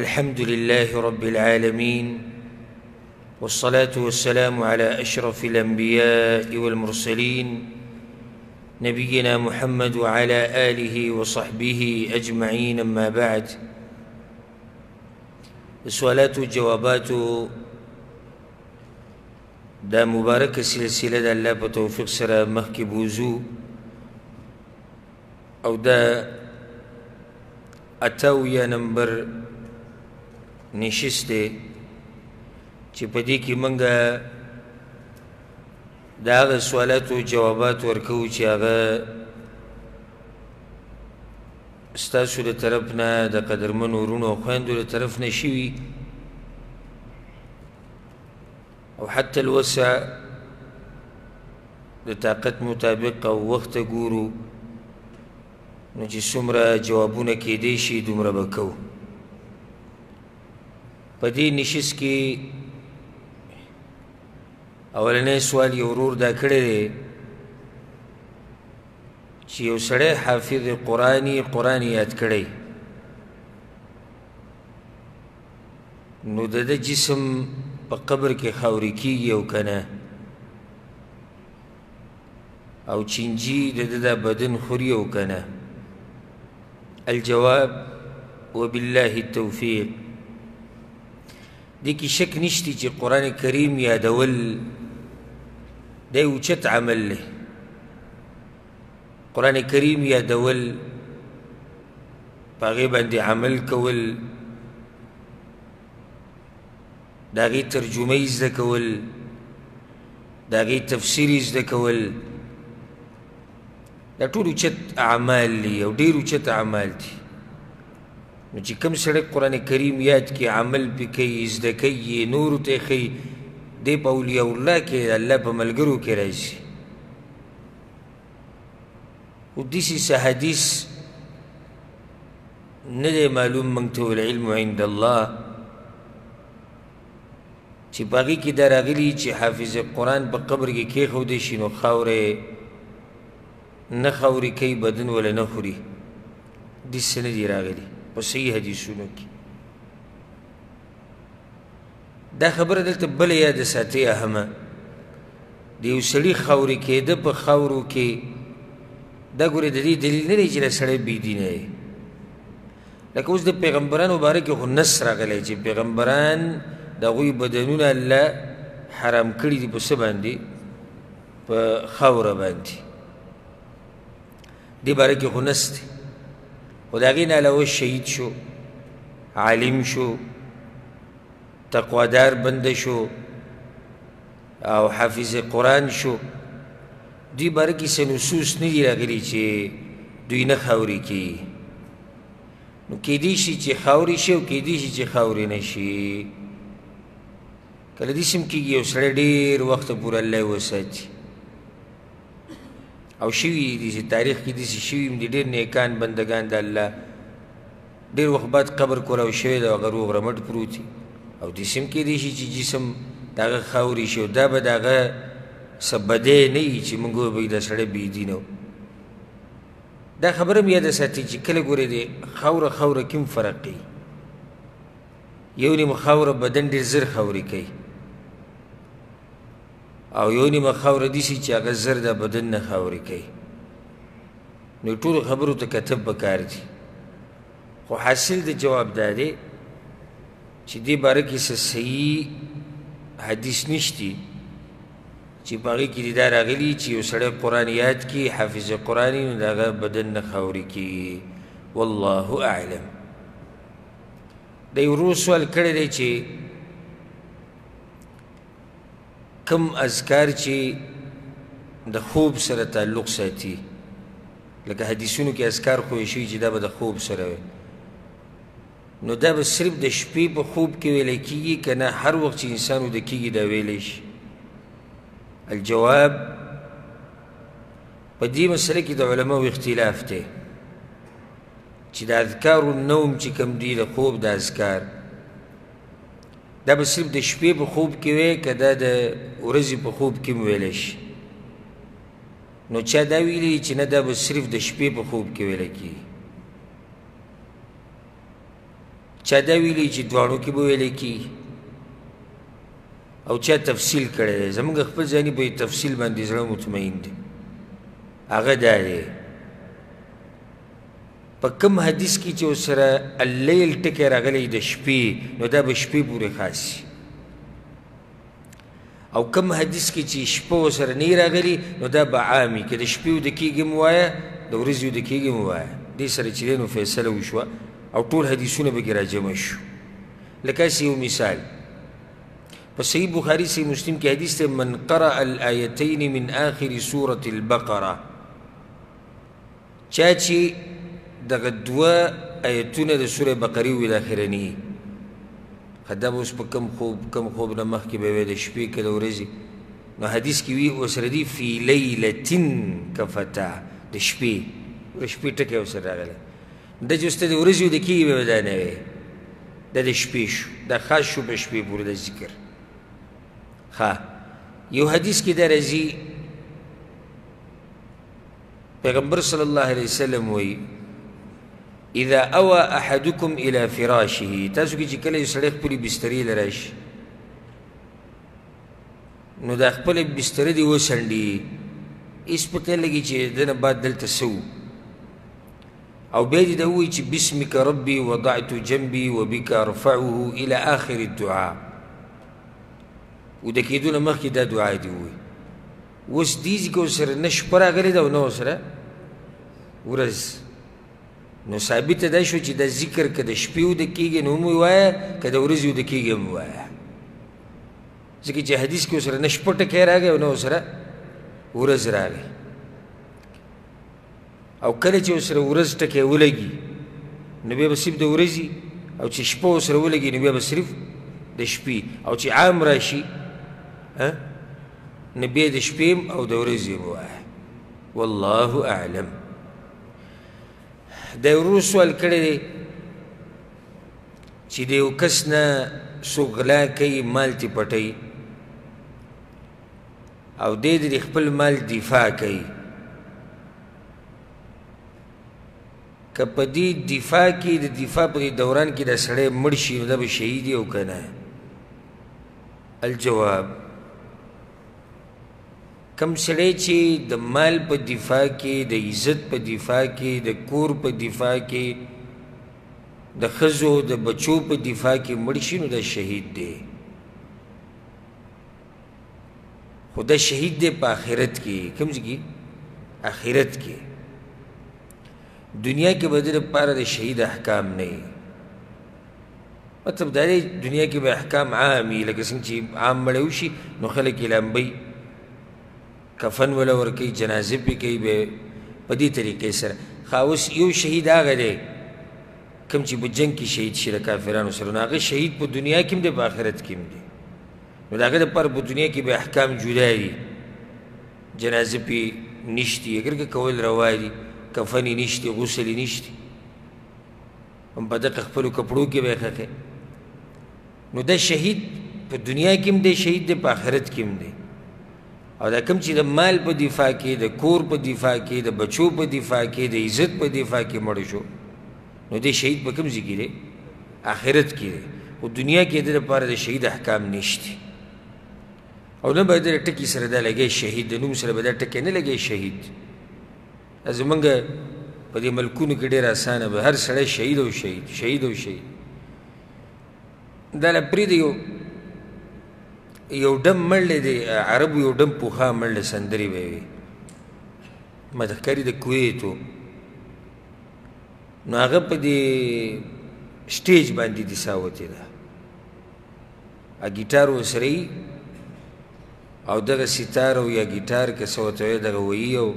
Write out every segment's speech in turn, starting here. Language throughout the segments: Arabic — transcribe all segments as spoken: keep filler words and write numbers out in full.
الحمد لله رب العالمين، والصلاة والسلام على أشرف الأنبياء والمرسلين، نبينا محمد وعلى آله وصحبه أجمعين، أما بعد. سؤالات وجوابات دا مبارک سلسلہ دا اللہ پا توفیق سرا مخکی بوزو او دا اتاویا نمبر نشسته چی پا دی که منگا دا آغا سوالات و جوابات ورکو چی آغا استاسو دا طرفنا دا قدرمن و رون و خواندو دا طرفنا شوی او حتی الوسع دا طاقت مطابق او وقت گورو نو چی سمرا جوابونه که دیشی دومرا بکو. پا دی نشست که اولنه سوال یو رور دا کرده چی یو سره حافظ قرآنی قرآنی یاد کرده، نو دا دا جسم پا قبر که خوری کیگی او کنه، او چینجی دا دا بدن خوری او کنه. الجواب وبالله التوفیق. دیکی شک نشتی چی قرآن کریم یادول دی اوچت عمل لی. قرآن کریم یادول پا غیبان دی عمل کول، دا غی ترجمه ازده کول، دا غی تفسیر ازده کول، دا طول اوچت اعمال لی او دیر اوچت اعمال دی. نو چی کم سرک قرآن کریم یاد کی عمل پی کئی ازدکی نورو تے خی دے پا اولیاء اللہ کے اللہ پا ملگرو کے رئیسی. او دیسی سا حدیث ندے معلوم منگتو العلم عند اللہ چی باقی کی در آگلی چی حافظ قرآن پا قبر کی کی خودشی نو خورے نخوری کئی بدن ولا نخوری دیس سنے دیر آگلی پا صحیح حدیثونو کی دا خبر دلتا بل یاد ساتے احما دیو سلی خوری کے دا پا خورو کے دا گوری دلی دلیل نرے جلے سڑے بیدی نئے. لیکن اس دا پیغمبران مبارکی خو نصر آگلے چی پیغمبران دا غوی بدنون اللہ حرام کردی دی پا سباندی پا خورا باندی دی بارکی خو نست دی. و دا غین علاوه شهید شو، عالم شو، تقوادار بنده شو، او حافظ قرآن شو. دوی باره کسی نصوص ندی راگلی چه دوی نخوری کی. نو که دیشی چه خوری شو که دیشی چه خوری نشی. کل دیسم که گیو سر دیر وقت پور اللہ وساتی او شوی دیسی تاریخ کی دیسی شویم دی دیر نیکان بندگان دا اللہ دیر وقت بعد قبر کولا و شوی دا اگر اوغ رمد پرو تی او دیسم که دیشی چی جسم داغا خوری شو دا با داغا سبده نئی چی منگو بگی دا سر بیدی نو. دا خبرم یاد ساتی چی کل گوری دی خور خور کم فرق کی. یونیم خور بدن دیر زر خوری کی او یونی ما خور دیسی چی اگر زرد بدن نخوری کئی. نو طول خبرو تا کتب بکار دی. خو حاصل دا جواب داده چی دی بارکی سا صحیح حدیث نشتی چی باقی که دی دار آگلی چی او سر قرآن یاد کی حافظ قرآنی نو دا بدن نخوری کئی. والله اعلم. دا یو رو سوال کرده چی کم اذکار چی دا خوب سر تعلق ساتی، لکه حدیثونو که اذکار خوشوی چی دا با دا خوب سره، نو دا با صرف دا شپی با خوب که ویلی کیگی که نا هر وقت چی انسانو دا کیگی دا ویلیش. الجواب پا دی مسئله که دا علماء و اختلاف ده چی دا اذکار و نوم چی کم دی دا خوب دا اذکار دا با صرف دا شپی با خوب که وی که دا دا ورزی پا خوب کم ویلش. نو چا دا ویلی چی نه دا با صرف دا شپی پا خوب که ویلکی چا دا ویلی چی دوارو کی بویلی کی او چا تفصیل کرده زمان که خپل زنی بای تفصیل بندی زرم مطمئن ده آغا داره پا کم حدیث کی چه سره اللیل تکر اغلی دا شپی نو دا با شپی پوری خاصی او کم حدیث کی چه شپا سره نیر اغلی نو دا با عامی که دا شپیو دا کیگی موایا دا ورزیو دا کیگی موایا دی سره چلی نو فیصله وشوا او طول حدیثونه بگیره جمع شو. لکه ایسی یو مثال پس صحیح بخاری صحیح مسلم کی حدیث ته من قرأ الآیتین من آخر سورة البقرة چا چی دغه دوه آیتونه د سوره بقره ویل اخرنی خدا به اوس په کم خوب کم خوب نه مخکې به ویل شپې که د ورځې نو حدیث کې وي ورسره دي فی لیلتن کفتا د شپې شپی ٹکے ہو سر راگلے دا جو اس تا دا ورزیو دا کی بے بدانے وے دا دا شپی شو دا خاص شو پا شپی بور دا ذکر خواہ یو حدیث کی دا رزی پیغمبر صلی اللہ علیہ وسلم وی اذا اوا احدکم الى فراشی تاسو کی جکلے یو سلیخ پولی بستری لراش نو دا خپل بستری دی وسندی اس پتہ لگی چی دن بعد دلتا سو او بیدی دوئی چی بسمک ربی وضعت جنبی وبک رفعه الى آخر الدعا او دکی دون مخی دا دعای دوئی وس دیزی که سر نش پرا گلی دا و نو سر ورز نو ثابت دا شو چی دا ذکر که دا شپیو دکیگن هموی وایا که دا ورزیو دکیگن وایا زکی چی حدیث که سر نش پرا که را گیا و نو سر ورز را گیا او کل چه اسر ورز تکه ولگی نبیه بسیب ده ورزی او چه شپا اسر ولگی نبیه بسیب ده شپی او چه عام راشی نبیه ده شپیم او ده ورزی مواه والله اعلم. ده ورو سوال کرده چه ده او کسنا سغلا کئی مال تی پتی او ده ده خپل مال دفاع کئی که پا دی دفاع کی دی دفاع پا دی دوران کی دا سڑے مرشی نو دا با شہیدی ہو کنا ہے الجواب کم سڑے چی دا مال پا دفاع کی دا عزت پا دفاع کی دا کور پا دفاع کی دا خزو دا بچو پا دفاع کی مرشی نو دا شہید دے خدا شہید دے پا آخرت کی کم زگی آخرت کی دنیا کے بدر پارا دے شہید احکام نہیں مطلب دارے دنیا کے با احکام عامی لکہ سنچی عام مڑوشی نو خلق علام بی کفن ولور کئی جنازے پی کئی بے پدی طریقے سر خواہوس یو شہید آگا دے کم چی بجنگ کی شہید شیرہ کافران سرون آگا شہید پا دنیا کم دے با آخرت کم دے نو داگا دے پار پا دنیا کی با احکام جدا دی جنازے پی نشتی اگر کہ کول روائی دی کفنی نشتی غسلی نشتی ام پا دق اخپلو کپڑو کی بے خاکے نو دا شہید پا دنیا کم دے شہید دے پا آخرت کم دے او دا کم چی دا مال پا دفاع کی دا کور پا دفاع کی دا بچو پا دفاع کی دا عزت پا دفاع کی مڑو شو نو دے شہید پا کم زکی دے آخرت کی دے و دنیا کی دے پار دا شہید احکام نشتی او نبا دا ٹکی سر دا لگے شہید نو سر بدا ٹکی نلگے شہید از منگا پا دی ملکونو که دیر آسانا با هر سڑا شهید و شهید شهید و شهید دالا پریده یو یو دم ملده دی عربو یو دم پوخا ملده سندری بیوی مدخکاری دا کویتو نو آغا پا دی سٹیج باندی دی ساواتی دا اگیتارو سرئی او داگا ستارو یا گیتار کساواتوی داگا وییو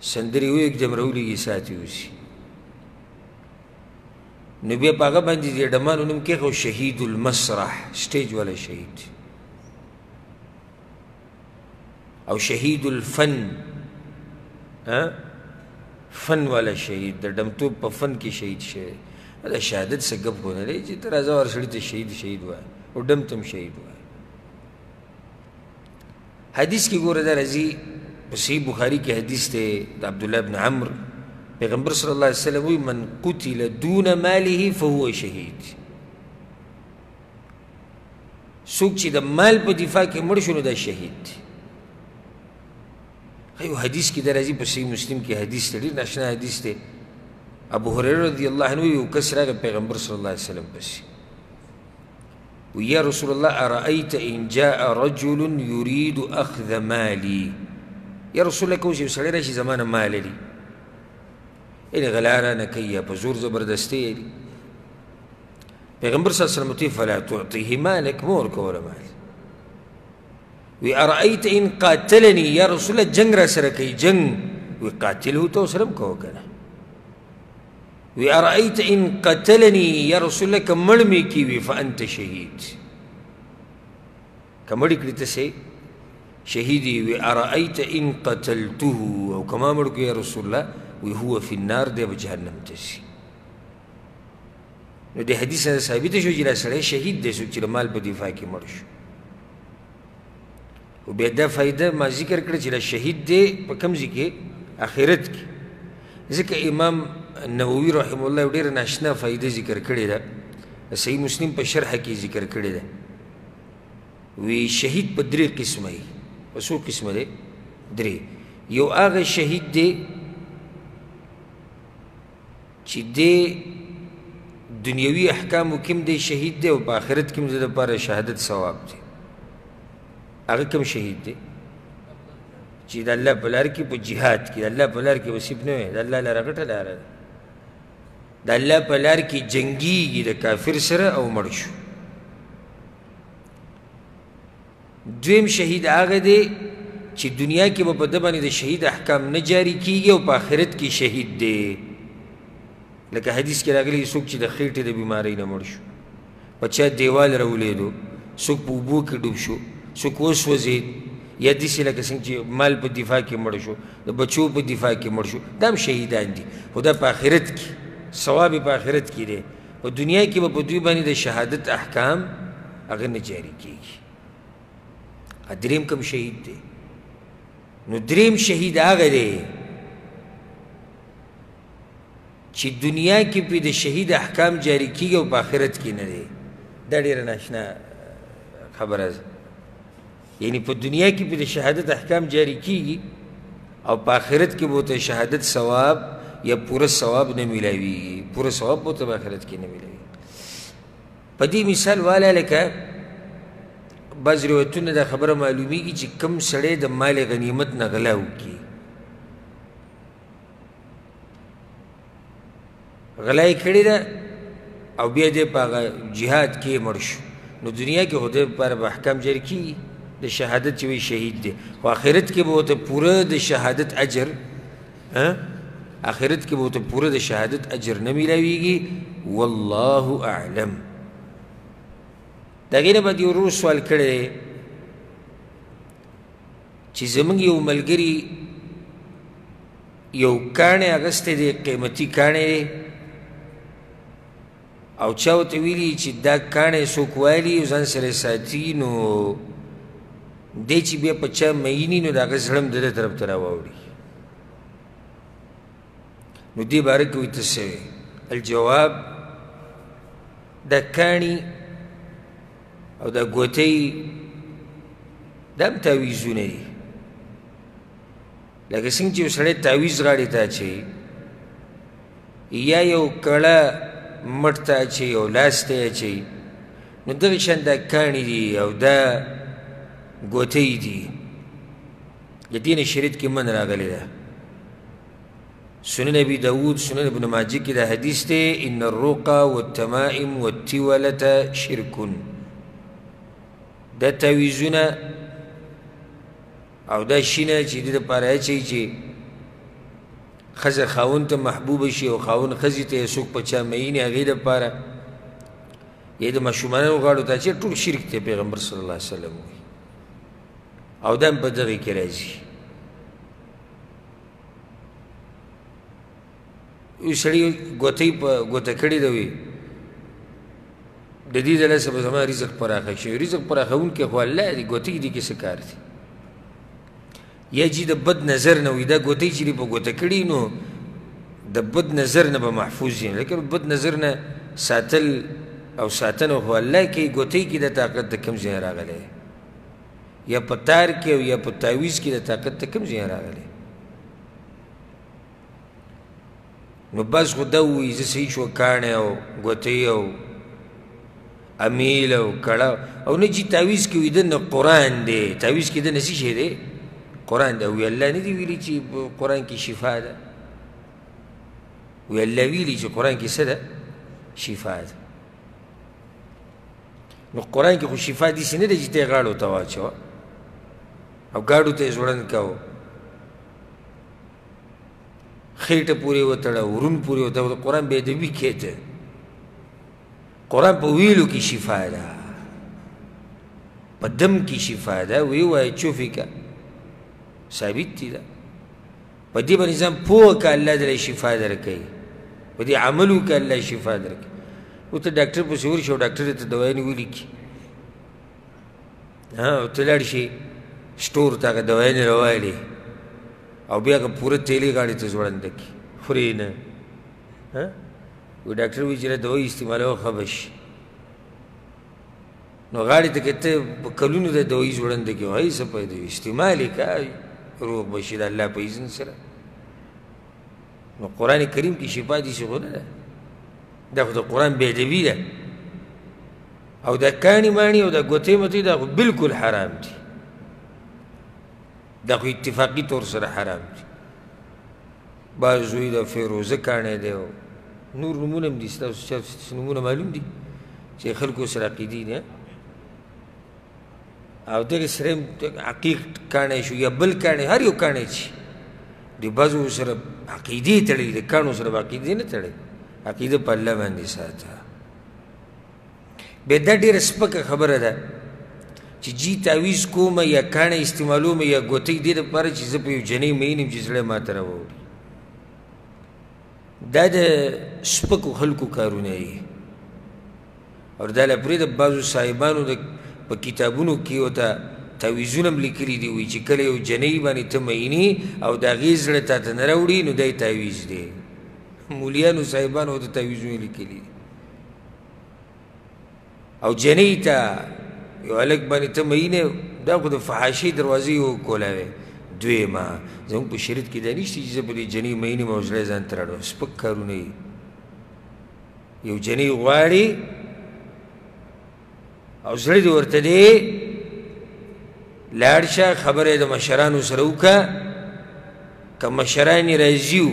سندری ہوئی ایک جمرولی کی ساتھی ہوسی نبی پاگا باندی دیر دمان انم کیا خو شہید المسرح سٹیج والا شہید او شہید الفن فن والا شہید در دمتو پا فن کی شہید شہید ادا شہادت سے گب ہونا لے جی ترازہ ورسلی تا شہید شہید ہوا ہے اور دمتم شہید ہوا ہے. حدیث کی گوردہ رضی صحیح بخاری کی حدیث تے عبداللہ بن عمر پیغمبر صلی اللہ علیہ وسلم وی من قتل دون ماله فهو شهید. سوک چی دا مال پا دفاع کی مرشنو دا شهید. خیو حدیث کی در عزیب صحیح مسلم کی حدیث تا دیر ناشنا حدیث تا ابو حریر رضی اللہ عنہ وی کس راگ پیغمبر صلی اللہ علیہ وسلم پسی وی یا رسول اللہ ارائیت ان جاء رجل یرید اخذ مالی. یا رسول اللہ کوشی مسلی راشی زمان مال لی ایلی غلارا نکی پا زور زبردستی ایلی. پیغمبر صلی اللہ علیہ وسلم فلا تعطیه مالک مور کولا مال. وی ارائیت ان قاتلنی. یا رسول اللہ جنگ را سرکی جنگ. وی قاتل ہو تو سلم کو کنا. وی ارائیت ان قتلنی. یا رسول اللہ کمڑمی کیوی فانت شہید. کمڑی کلی تسے شہیدی. وی ارائیت ان قتلتوه. او کما مڑکو یا رسول اللہ وی ہوا فی النار دے بجہنم تسی. نو دے حدیث نظر ثابت شو جلا سرے شہید دے سوک چلا مال پا دفاع کی مرشو. و بیدا فائدہ ما ذکر کرد چلا شہید دے پا کم ذکر آخرت کی. ذکر امام نووی رحمہ اللہ و دیر ناشنا فائدہ ذکر کرد دا صحیح مسلم پا شرح کی ذکر کرد دا. وی شہید پا درے قسم ہے. سو قسم دے درے. یو آغا شہید دے چی دے دنیاوی احکام و کم دے شہید دے و پا آخرت کم دے پارا شہادت ثواب دے. آگا کم شہید دے چی دا اللہ پلار کی پا جہاد کی. دا اللہ پلار کی وسیب نو ہے. دا اللہ لرغٹا لارا دا اللہ پلار کی جنگی گی دا کافر سر او مرشو. دویم شہید آگا دے چی دنیا کی با دبانی دا شہید احکام نجاری کی گی و پا آخرت کی شہید دے. لکہ حدیث کے راگلی سوک چی دا خیٹے دا بیماری نمڑ شو. پچا دیوال رو لے دو. سوک پوبو کی ڈوب شو. سوک وس وزید. یا دیسی لکہ سنگ چی مال پا دفاع کی مڑ شو. دا بچو پا دفاع کی مڑ شو. دام شہیدان دی. و دا پا آخرت کی ثواب پا آخرت کی دے. و دنیا کی با پدوی بانی دا شہادت احکام اگر نجاری کی گی. دریم کم شہید دے. نو دریم شہید آگا دے چی دنیا کی پی دا شہید احکام جاری کی گا و پا آخرت کی ندے. دا دیر ناشنا خبر از. یعنی پا دنیا کی پی دا شہادت احکام جاری کی گی او پا آخرت کی بوتا شہادت ثواب یا پورا ثواب نمیلاوی گی. پورا ثواب بوتا پا آخرت کی نمیلاوی. پا دی مثال والا لکا بعض روایتون دا خبر معلومی گی چی کم سڑے دا مال غنیمت نغلاو کی. غلائی کھڑی دا او بیا دے پا جہاد کی مرشو. نو دنیا کی خود پر احکام جاری کی دا شہادت چوئی شہید دے. و آخرت کے بہت پورا دا شہادت اجر آخرت کے بہت پورا دا شہادت اجر نمیلاوی گی. واللہ اعلم. دا غیر با دیو رو سوال کردے چی زمانگ یو ملگری یو کانے اگستے دے قیمتی کانے دے او چاو تاویلی چی دا کانے سوکوالی وزان سر ساتی نو دے چی بیا پچا مہینی نو دا غزرم دے طرف تراواوڑی. نو دے بارکوی تسوی الجواب دا کانی او دا گوتی دام تاویزو ندی. لیکن سنگ چی اسرے تاویز غاڑی تا چی یا یو کڑا مرتا چی او لاستا چی. نو درشان دا کانی دی او دا گوتی دی. یدین شریط کی من راگلی دا سنن ابی داود سنن ابن ماجہ کی دا حدیث تے ان الرقا والتمائم والتولتا شرکن. دا تاویزونا او دا شینا چی دی دا پارا چی چی خزر خاون تا محبوب شی و خاون خزی تا یسوک پچا مئین اغی دا پارا یہ دا مشومانا وغاڑو تا چی طول شرک تا پیغمبر صلی اللہ علیہ وسلم ہوئی. او دا ہم پا دغی کرازی او سڑی گوتی پا گوتا کڑی دوی دا دی دلسا بس ہما رزق پراخا شوی. رزق پراخا ان کے خوال لائے دی گوتی دی کسی کار دی. یا جی دا بد نظر نوی دا گوتی چلی پا گوتا کڑی نو د بد نظر نه به محفوظ دي، لیکن بد نظر نه ساتل او ساتن او الله کې ګوتې کې د طاقت د کم ځای راغلی، یا په تار کې او یا په تعویز کې د طاقت د کم ځای راغلی. نو بس خو دا ووایي زه صحیح شو کاڼی او ګوتې او امیل او کړه او نه چې تعویز کې وي ده نه قرآن دی، تعویز کې ده نه څه شی دی؟ قرآن ده. وی الله نه دي ویلي چې قرآن کې شفا ده، وی الله ویلي چې قرآن کې څه ده؟ شفا ده. نو قرآن کې خو شفا داسې نه ده چې ته یې غاړو ته واچوه او ګاډو ته یې زوړند کوه، خېټه پورې وتړه، ورون پورې وتړه، قرآن بې ادبي کېده. قرآن په ویلو کې شفا ده، په دم کې شفا ده. وی وایي چوفې که ثابت تي ده، په دې باندې ځان پوه که الله درې شفا درکوي، په دې عملو که الله شفا درکوي. او ته ډاکټر پسې ورشي او ډاکټر ته دوايانې ولیکي، او ته لاړ شي سټور ته هغه دوايانې راوالي او بیا هغه پوره تیلې ګاډي ته ځوړنده کړي، خورې نه. وایي ډاکټر وایي چې دا دوايي استعمالوه ښه به شي. نو غاړي ته که ته په کلونو د دوايي ځوړنده کړي، وایي څه پیدا وي، استعمال یې که روغ به شي د الله په اذن سره. نو قرآن کریم کې شفا داسې خو نه ده، دا خود قرآن بیدوی ده. او دا کانی مانی او دا گوته متی دا خود بلکل حرام دی، دا خود اتفاقی طور سر حرام دی. بعضوی دا فیروزه کانی ده و نور نمونم دی، ستاوس چاوس نمونه معلوم دی چه خلکو سر عقیدی ده. او دا سرم عقیق کانی شو یا بل کانی، هر یو کانی چی دی بعضو سر عقیدی تلی ده، کانو سر عقیدی نتلی. عقیده پا اللہ باندی ساتا بیدہ دیر سپک خبر دا چی جی تاویز کو ما یا کان استعمالو ما یا گوتک دیر پارا چیز پا یو جنی مینیم چیز لے ماتر آوری دا دا سپک و خلکو کارونائی. اور دا لپری دا بازو صاحبانو دا پا کتابونو کیو تا تاویزونم لکلی دیوی چی کل یو جنی بانی تا مینی او دا غیز لتا تا نراوری نو دای تاویز دی. مولیان و صاحبان او تا تاویزوی لکلی او جنی تا یو علک بانی تا مئینه دا خود فحاشی دروازی او کولاوی دوی ما زمان پا شرط که دانیشتی چیزا پا دی جنی مئینه موزلی زن ترانو سپک کارونه. یو جنی غواری او زلی دورت دی لارشا خبره دا مشرانو سروکا که مشرانی رازیو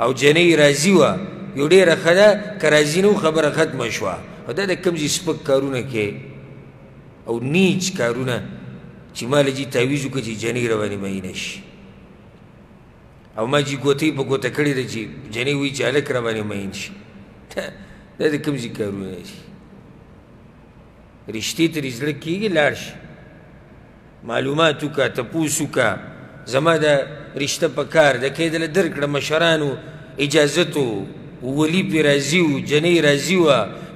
او جنی رازی و یو دیر خدا که رازی نو خبر ختم شوا. او دا دا کمزی سپک کارونه که او نیچ کارونه چی ما لجی تاویزو که چی جنی روانی مهینش، او ما جی گوتی پا گوتا کردی دا چی جنی وی چالک روانی مهینش. دا دا کمزی کارونه چی رشتی تر ازلک کیگی لارش معلوماتو که تپوسو که زمان دا رشتہ پکار دا که دل درکڑ مشرانو اجازتو ولی پی رازیو جنی رازیو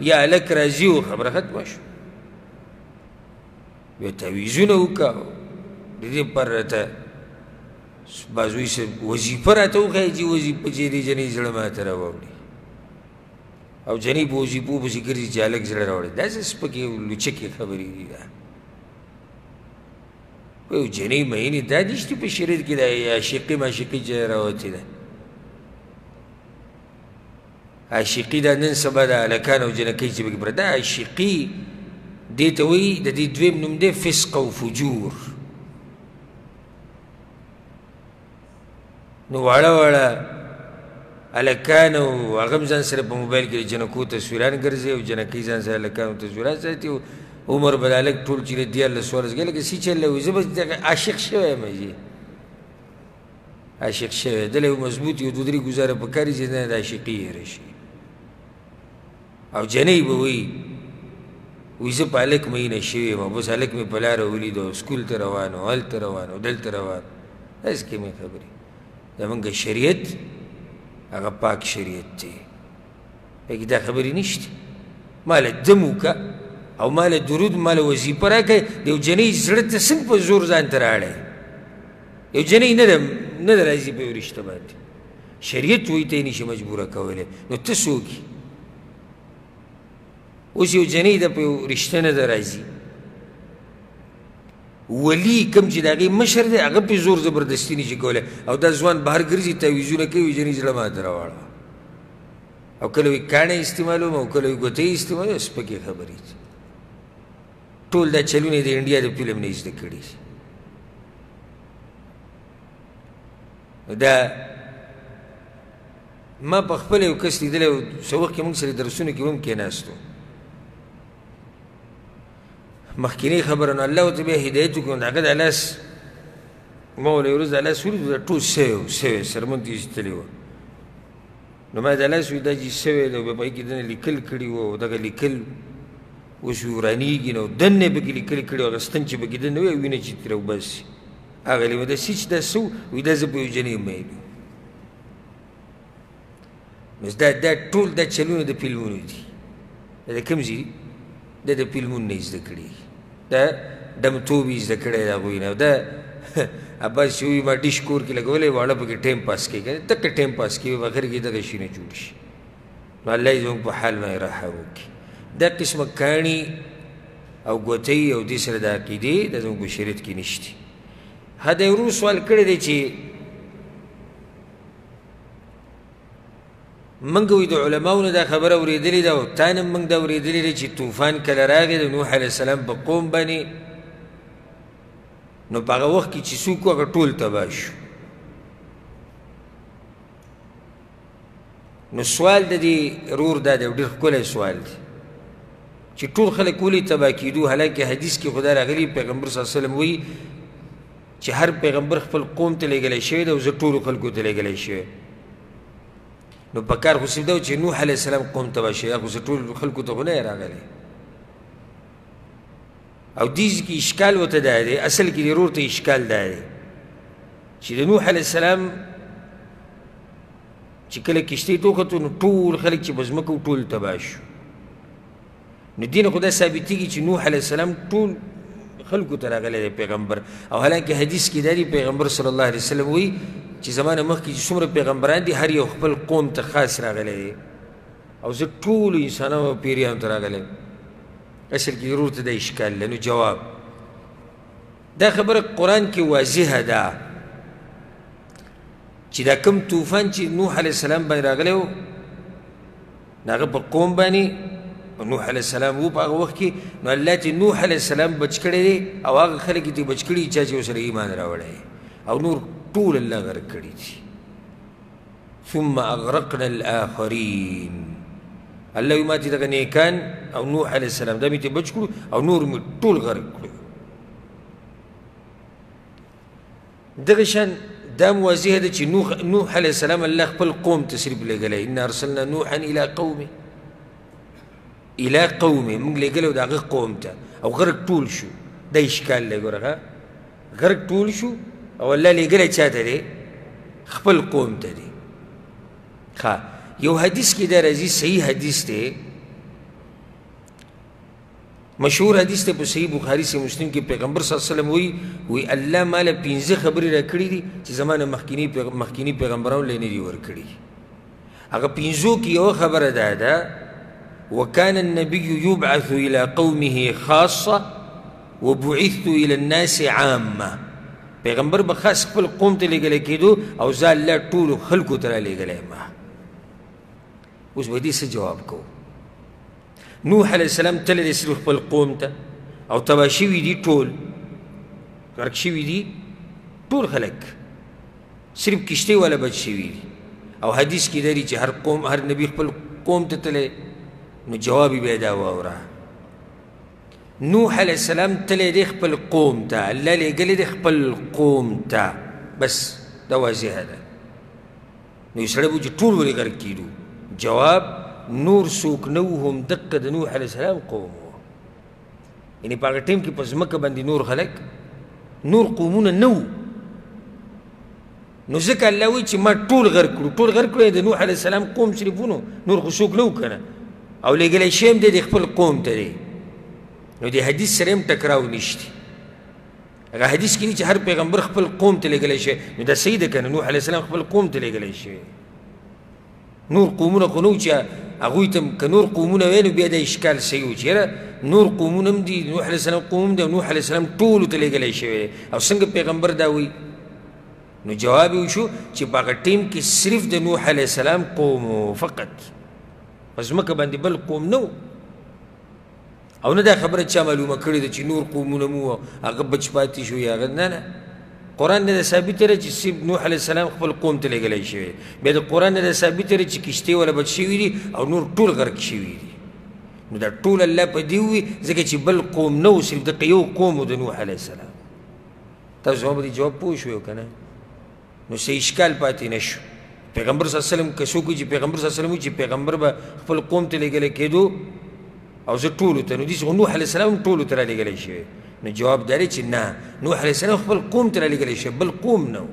یا علک رازیو خبر ختم شو. یا تاویزو نو کاؤ دیدی پر رتا بازوی سا وزیپا رتاو خیجی وزیپا چیدی جنی زلمات راوڑی او جنی پا وزیپو بسی کردی چی علک زل راوڑی. دا سا سپکی لچکی خبری دیدہ او جنی مہینی دا دیشتی پا شرید کی دا عاشقی معاشقی جای رواتی دا عاشقی دا نن سبا دا علکان او جنکی جی بگی برا دا عاشقی دیتوی دا دی دویم نم دے فسق و فجور. نو والا والا علکان او اغم زن سر پا موبایل کری جنکو تصویران گرزی او جنکی زن سر علکان او تصویران ساتی او عمر بدالک ٹھول چیلے دیا اللہ سوارس گئے لکہ سی چلے ہوئی زبست دیکھا عاشق شوئے مجھے عاشق شوئے دلے وہ مضبوطی و دودری گزارہ پکاری زیدنے دا عاشقی رشی او جنہی بوئی ویسے پا علک مہینہ شوئے ما بس علک میں پلا رولی دو سکول تروانو حل تروانو دل تروانو ایس کے میں خبری دا منگا شریعت اگا پاک شریعت تے ایک دا خبری نشتی مالا دمو کا او مال درود مال وزیب را که دیو جنی زرد سنگ پا زور زان تر آده دیو جنی ندر ازی پیو رشتہ باندی شریعت وی تینی شی مجبورا کولی نو تسو کی اس یو جنی دا پی رشتہ ندر آزی ولی کم چی دا اگه مشر دا اگه پی زور زبردستی نیچی کولی او دا زوان بہر گرزی تاویزو نکی وی جنی جلما دروارا او کلوی کانا استعمالو او کلوی گوتی استعمالو اس پکی خبری چی طول دا چلونی دا انڈیا دا پیلم نیز دا کردی دا ما پا خپل او کس لیدل او سوق که مونگ سلی درسونو که مونگ که ناستو مخکنی خبرانو اللہ و طبیع ہدایتو کن داقید علاس مولی روز علاس ویلی دو دا تو سیو سیو سرمون تیزی تلیو نماد علاس ویلی دا جی سیو دا با پایی که دن لکل کردی و دا لکل وشو رانیگی نو دن نبکی لکل کردی و غستن چی بکی دن نوی اوینا چی تیرو باسی آغالی و دا سیچ دا سو وی دا زبیو جنی مائلو مز دا دا طول دا چلون دا پیلمونو دی دا کم زیری دا دا پیلمون نیز دکڑی دا دمتوبی از دکڑی دا گوینا دا عباس شوی ما ڈش کور کی لگو لے والا پاکی ٹیم پاس کی گئے تک ٹیم پاس کی وغیر گی دا شینا جوڑش اللہ از اونگ پا حال مای راحا روکی دا قسم کانی او گوتی او دیسر دا عقیدی دا اونگو شریعت کی نشتی ها دا رو سوال کردی چی منگوی دو علماؤن دا خبر اوریدلی دا تانم منگ دا اوریدلی دا چی توفان کل راگی دا نوح علیہ السلام پا قوم بانی نو پاگا وقت کی چی سوکو اگر طول تباشو نو سوال دا دی رور دا دا دیر کل سوال دی چی طول خلقولی تباکی دو حالانکہ حدیث کی خدا راگلی پیغمبر صلی اللہ علیہ وسلم وی چی ہر پیغمبر خپل قوم تلے گلے شوید او زر طول خلقو تلے گلے شوید نو بکار خسیب داو چی نوح علیہ السلام قوم تباشی یا خسیب طول خلکو تا خنای را گلی او دیز کی اشکال و تا دا دی اصل کی دیرور تا اشکال دا دی چی دا نوح علیہ السلام چی کل کشتی تو خطو نو طول خلک چی بزمکو طول تباشو نو دین خدا ثابتی کی چی نوح علیہ السلام طول خلکو تا را گلی دی پیغمبر او حالانکہ حدیث کی دا دی پیغمبر صلی اللہ علیہ وسلم ہوئی چی زمان مخ کی سمر پیغمبران دی ہر یو خپل قوم تا خاص را گلے دی او زد طول انسانا و پیریان تا را گلے اصل کی ضرورت دا اشکال لنو جواب دا خبر قرآن کی واضح دا چی دا کم توفان چی نوح علیہ السلام بای را گلے و ناغب قوم بانی نوح علیہ السلام وہ پا آغا وقت کی نو اللہ تی نوح علیہ السلام بچ کردے دی او آغا خلقی تی بچ کردی چاچی اسر ایمان را وڑے او نور طول اللہ غرق کری تھی ثم اغرقنا الاخرین اللہ ویماتی دقا نیکان او نوح علیہ السلام دا میتے بچ کرو او نور میں طول غرق کرو دقشان دا موازیہ دا چی نوح علیہ السلام اللہ خپل قوم تصریب لے گلے انا ارسلنا نوحا الى قوم الى قوم منگ لے گلے دا غرق قوم تا او غرق طول شو دا اشکال لے گرہ غرق طول شو او اللہ لے گلے چاہتا دے خپل قوم تا دے خواہ یو حدیث کی در عزیز صحیح حدیث دے مشہور حدیث دے پو صحیح بخاری سے مسلم کی پیغمبر صلی اللہ علیہ وسلم ہوئی ہوئی اللہ مالا پینزے خبری را کری دی چی زمان مخکینی پیغمبران لینے دیور کری اگر پینزو کی او خبر دا دا وَكَانَ النَّبِيُّ يُبْعَثُ إِلَىٰ قَوْمِهِ خَاصَّةً وَبُعِثُ إِلَى النَّاسِ عَامَّةً پیغمبر بخاص پل قوم تا لے گلے کی دو او زا اللہ طول خلقو ترا لے گلے ما اس ویدی سے جواب کو نوح علیہ السلام تلے دے صرف پل قوم تا او تبا شوی دی طول کرک شوی دی طول خلق صرف کشتے والا بچ شوی دی او حدیث کی داری چی ہر قوم ہر نبی پل قوم تا تلے نو جوابی بیدا ہوا ہو رہا نوح علیہ السلام تلے دیکھ پل قوم تا اللہ لے گلے دیکھ پل قوم تا بس دا واضح ہے نو اس ربو جو طول ورے گرک کی دو جواب نور سوکنوہم دقا دا نوح علیہ السلام قوم ہو یعنی پاکر ٹیم کی پس مکہ بندی نور خلق نور قومون نو نو ذکر اللہ وی چی ما طول غرک کرو طول غرک کرو دا نوح علیہ السلام قوم شریفونو نور خسوکنو کنا او لے گلے شیم دے دیکھ پل قوم تا دے نو دی حدیث سرم تکراو نیشتی اگر حدیث کی نیچے ہر پیغمبر خپل قوم تلے گلے شے نو دا سیدہ کنا نوح علیہ السلام خپل قوم تلے گلے شے نور قومون قنو جا أقولتم كنور قومون وينو بيدا إشكال سيو جرا نور قومون مدي نوح عليه السلام قوم ده نوح عليه السلام طول تلقى لي شوي أو سنج بيغمبر داوي نو جوابي وشو تبقى التيم كي صرف ده نوح عليه السلام قومه فقط بس ما كبان بل قوم نو أو ندا خبرة شاملو ما كريدة تي نور قومون مو أقبض باتي شو يا غنانا قرآن ندا ثابت رج سب نوح عليه السلام قبل قوم تلقى لي شوي بعد القرآن ندا ثابت رج كشتي ولا بتشويدي أو نور طول غرق شويدي ندا طول الله بديوي زكى تي بل قوم نو صرف ده قيو قوم ده نوح عليه السلام تازوا بدي جواب بوشوا كنا نو سه اشکال پاتی نشو پیغمبر صلی اللہ علیہ وسلم کسو کو جی پیغمبر صلی اللہ علیہ وسلم جی پیغمبر با خپل قوم ته لګلې کېدو او زه ټولو ته نو دې څنګه نوح علیہ السلام ټولو ته لګلې شي نو جواب درې چې نه نوح علیہ السلام خپل قوم ته لګلې شي بل قوم نو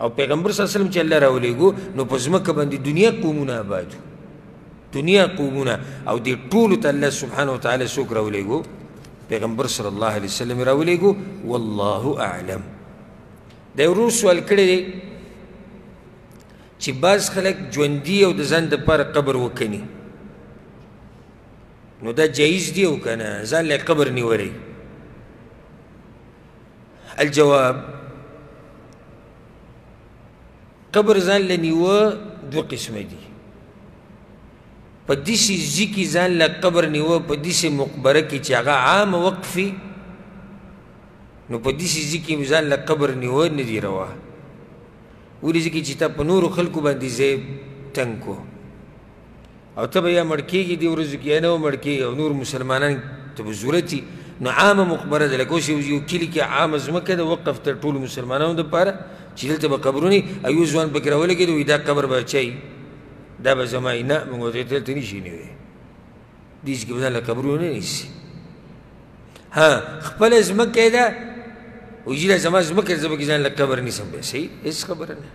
او پیغمبر صلی الله علیہ وسلم چې الله راولېګو نو په ځمکه باندې دنیا قومونه آباد دنیا قومونه او دې ټولو ته الله سبحانه وتعالی څوک راولېګو پیغمبر صلی الله علیہ وسلم راولېګو والله اعلم. دا یو سوال کړی دی چې بعض خلک ژوندي او د ځان دپاره قبر وکني نو دا جایز دی او که نه ځان له قبر نیولی. الجواب قبر ځان له نیوه دوه قسمه دي په داسې ځي کې ځان له قبر نیوه په داسې مقبره کې چې هغه عام وقفي نو پا دیسی زکی مزان لقبر نیوه ندی روا اولی زکی چی تا پا نور و خلکو باندی زیب تنگ کو او تا با یا مرکی گی دیو رزو که اینو مرکی او نور مسلمانان تا بزورتی نو عام مقبره دا لکوسی وزیو کلی که عام از مکه دا وقف تا طول مسلمانان دا پارا چی دلتا با قبرونی ایو زوان بکراوله که دوی دا قبر با چای دا با زمائی نا منگو تا دلتا نیشی نیوه دیسی که مزان لقبرونی نیسی ها خپل از مکه دا وجیلا زمان زمکر زبکی زان لقبر نیسم بیسی اس خبرنا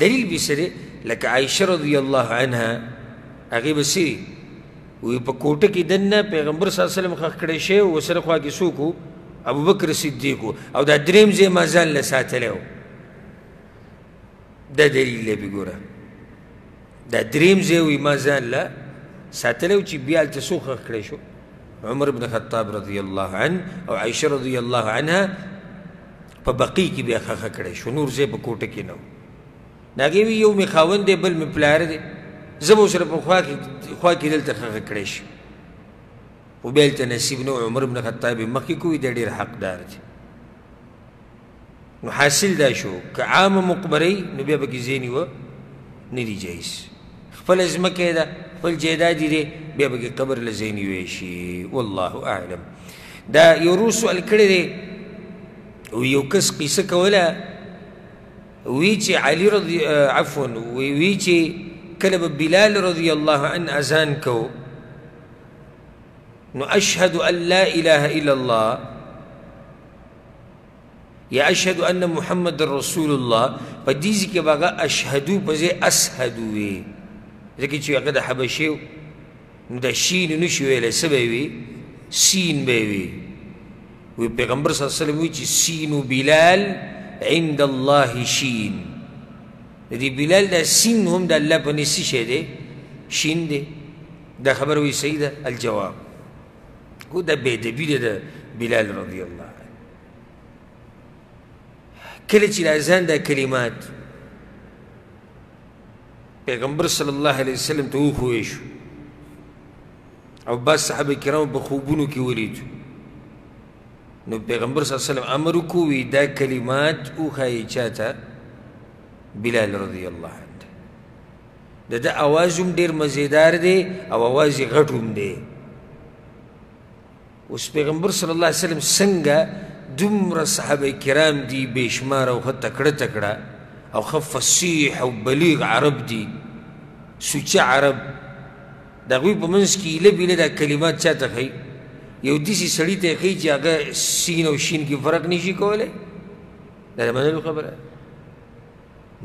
دلیل بیسرے لکا عائشہ رضی اللہ عنہ اغیب سیری وی پا کوٹا کی دننا پیغمبر صلی اللہ علیہ وسلم خاک کڑے شے وصل خواہ کی سوکو ابو بکر صدیقو او دا دریم زی مازان لسات لیو دا دلیل لے بگورا دا دریم زی وی مازان لسات لیو چی بیال تسو خاک کڑے شو عمر بن خطاب رضی اللہ عنہ او عائشہ رضی اللہ عنہ پا بقی کی بے خاکہ کڑے شو نور زی پا کوٹا کی نو ناگیوی یو می خاون دے بل می پلار دے زبو سر پا خواہ کی دلتا خاکہ کڑے شو و بیلتا نصیب نو عمر بن خطاب مقی کوئی دے دیر حق دار دے نو حاصل دا شو که عام مقبری نو بیا بکی زینی و ندی جائز خپل از مکہ دا خپل جیدادی دے بیا بگی قبر لزینی ویشی واللہ اعلم. دا یو روز سوال کردے وی یو کس قیسہ کولا وی چی علی رضی عفون وی چی کلب بلال رضی اللہ عنہ اذان کو نو اشہد ان لا الہ الا اللہ یا اشہد ان محمد رسول اللہ پا دیزی کے باگا اشہدو پزے اسہدوی زکی چی اگر دا حبشیو نو دا شین نشوی لسه بیوی سین بیوی وی پیغمبر صلی اللہ علیہ وسلم وی چی سین و بلال عند اللہ شین دی بلال دا سین هم دا اللہ پنیسی شده شین ده دا خبر وی سیده الجواب کو دا بیدبی دا بلال رضی اللہ کل چی لازان دا کلمات پیغمبر صلی اللہ علیہ وسلم تو خویشو او باز صحابه کرام پا خوبونو کی ولیدو نو پیغمبر صلی اللہ علیہ وسلم امرو کووی دا کلمات او خواهی چاہتا بلال رضی اللہ عنہ دا دا آوازم دیر مزیدار دے او آوازی غٹم دے اس پیغمبر صلی اللہ علیہ وسلم سنگا دمرا صحابه کرام دی بیشمار او خط تکڑا تکڑا او خط فصیح او بلیغ عرب دی سوچا عرب دا غوی پا منس کی لبیلے دا کلمات چاہتا خی یو دیسی سڑی تے خی چی آگا سین و شین کی فرق نیشی کولے دا دا منلو خبر ہے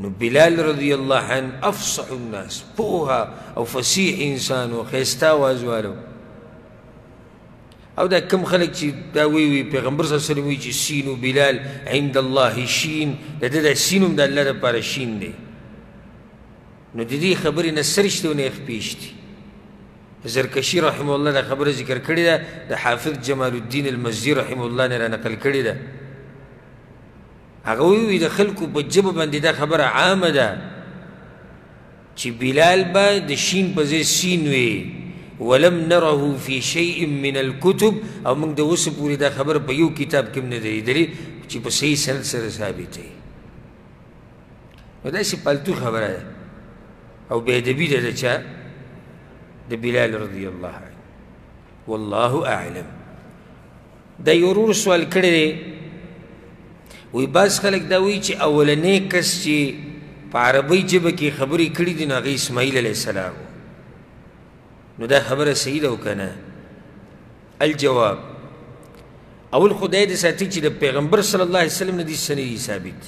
نو بلال رضی اللہ عنہ افصح الناس پوہا او فصیح انسان و خیستا وازوالو او دا کم خلق چی دا ویوی پیغمبر صلی اللہ علیہ وسلم چی سین و بلال عند اللہ شین دا دا سینم دا اللہ دا پارا شین دے نو دیدی خبری نسرشتی و نیخ پیشتی. زرکشی رحمه الله دا خبر ذکر کردی دا دا حافظ جمال الدین المزدی رحمه الله نرا نقل کردی دا اگویوی دا خلکو بجب بندی دا خبر عام دا چی بلال با دا شین پزی سینوی ولم نره فی شیئ من الكتب او منگ دا وسپوری دا خبر پا یو کتاب کم نداری داری چی پا سی سند سر ثابتی و دا اسی پالتو خبر دا او بیدبی دا دا چا دا بلال رضی اللہ عنہ واللہ اعلم. دا یورور سوال کردے وی باز خلق داوی چی اولنے کس چی پا عربی جبا کی خبری کردی دی ناغی اسماعیل علیہ السلام نو دا خبر سیدہ وکنا. الجواب اول خدای دا ساتی چی دا پیغمبر صلی اللہ علیہ وسلم ندی سندی ثابت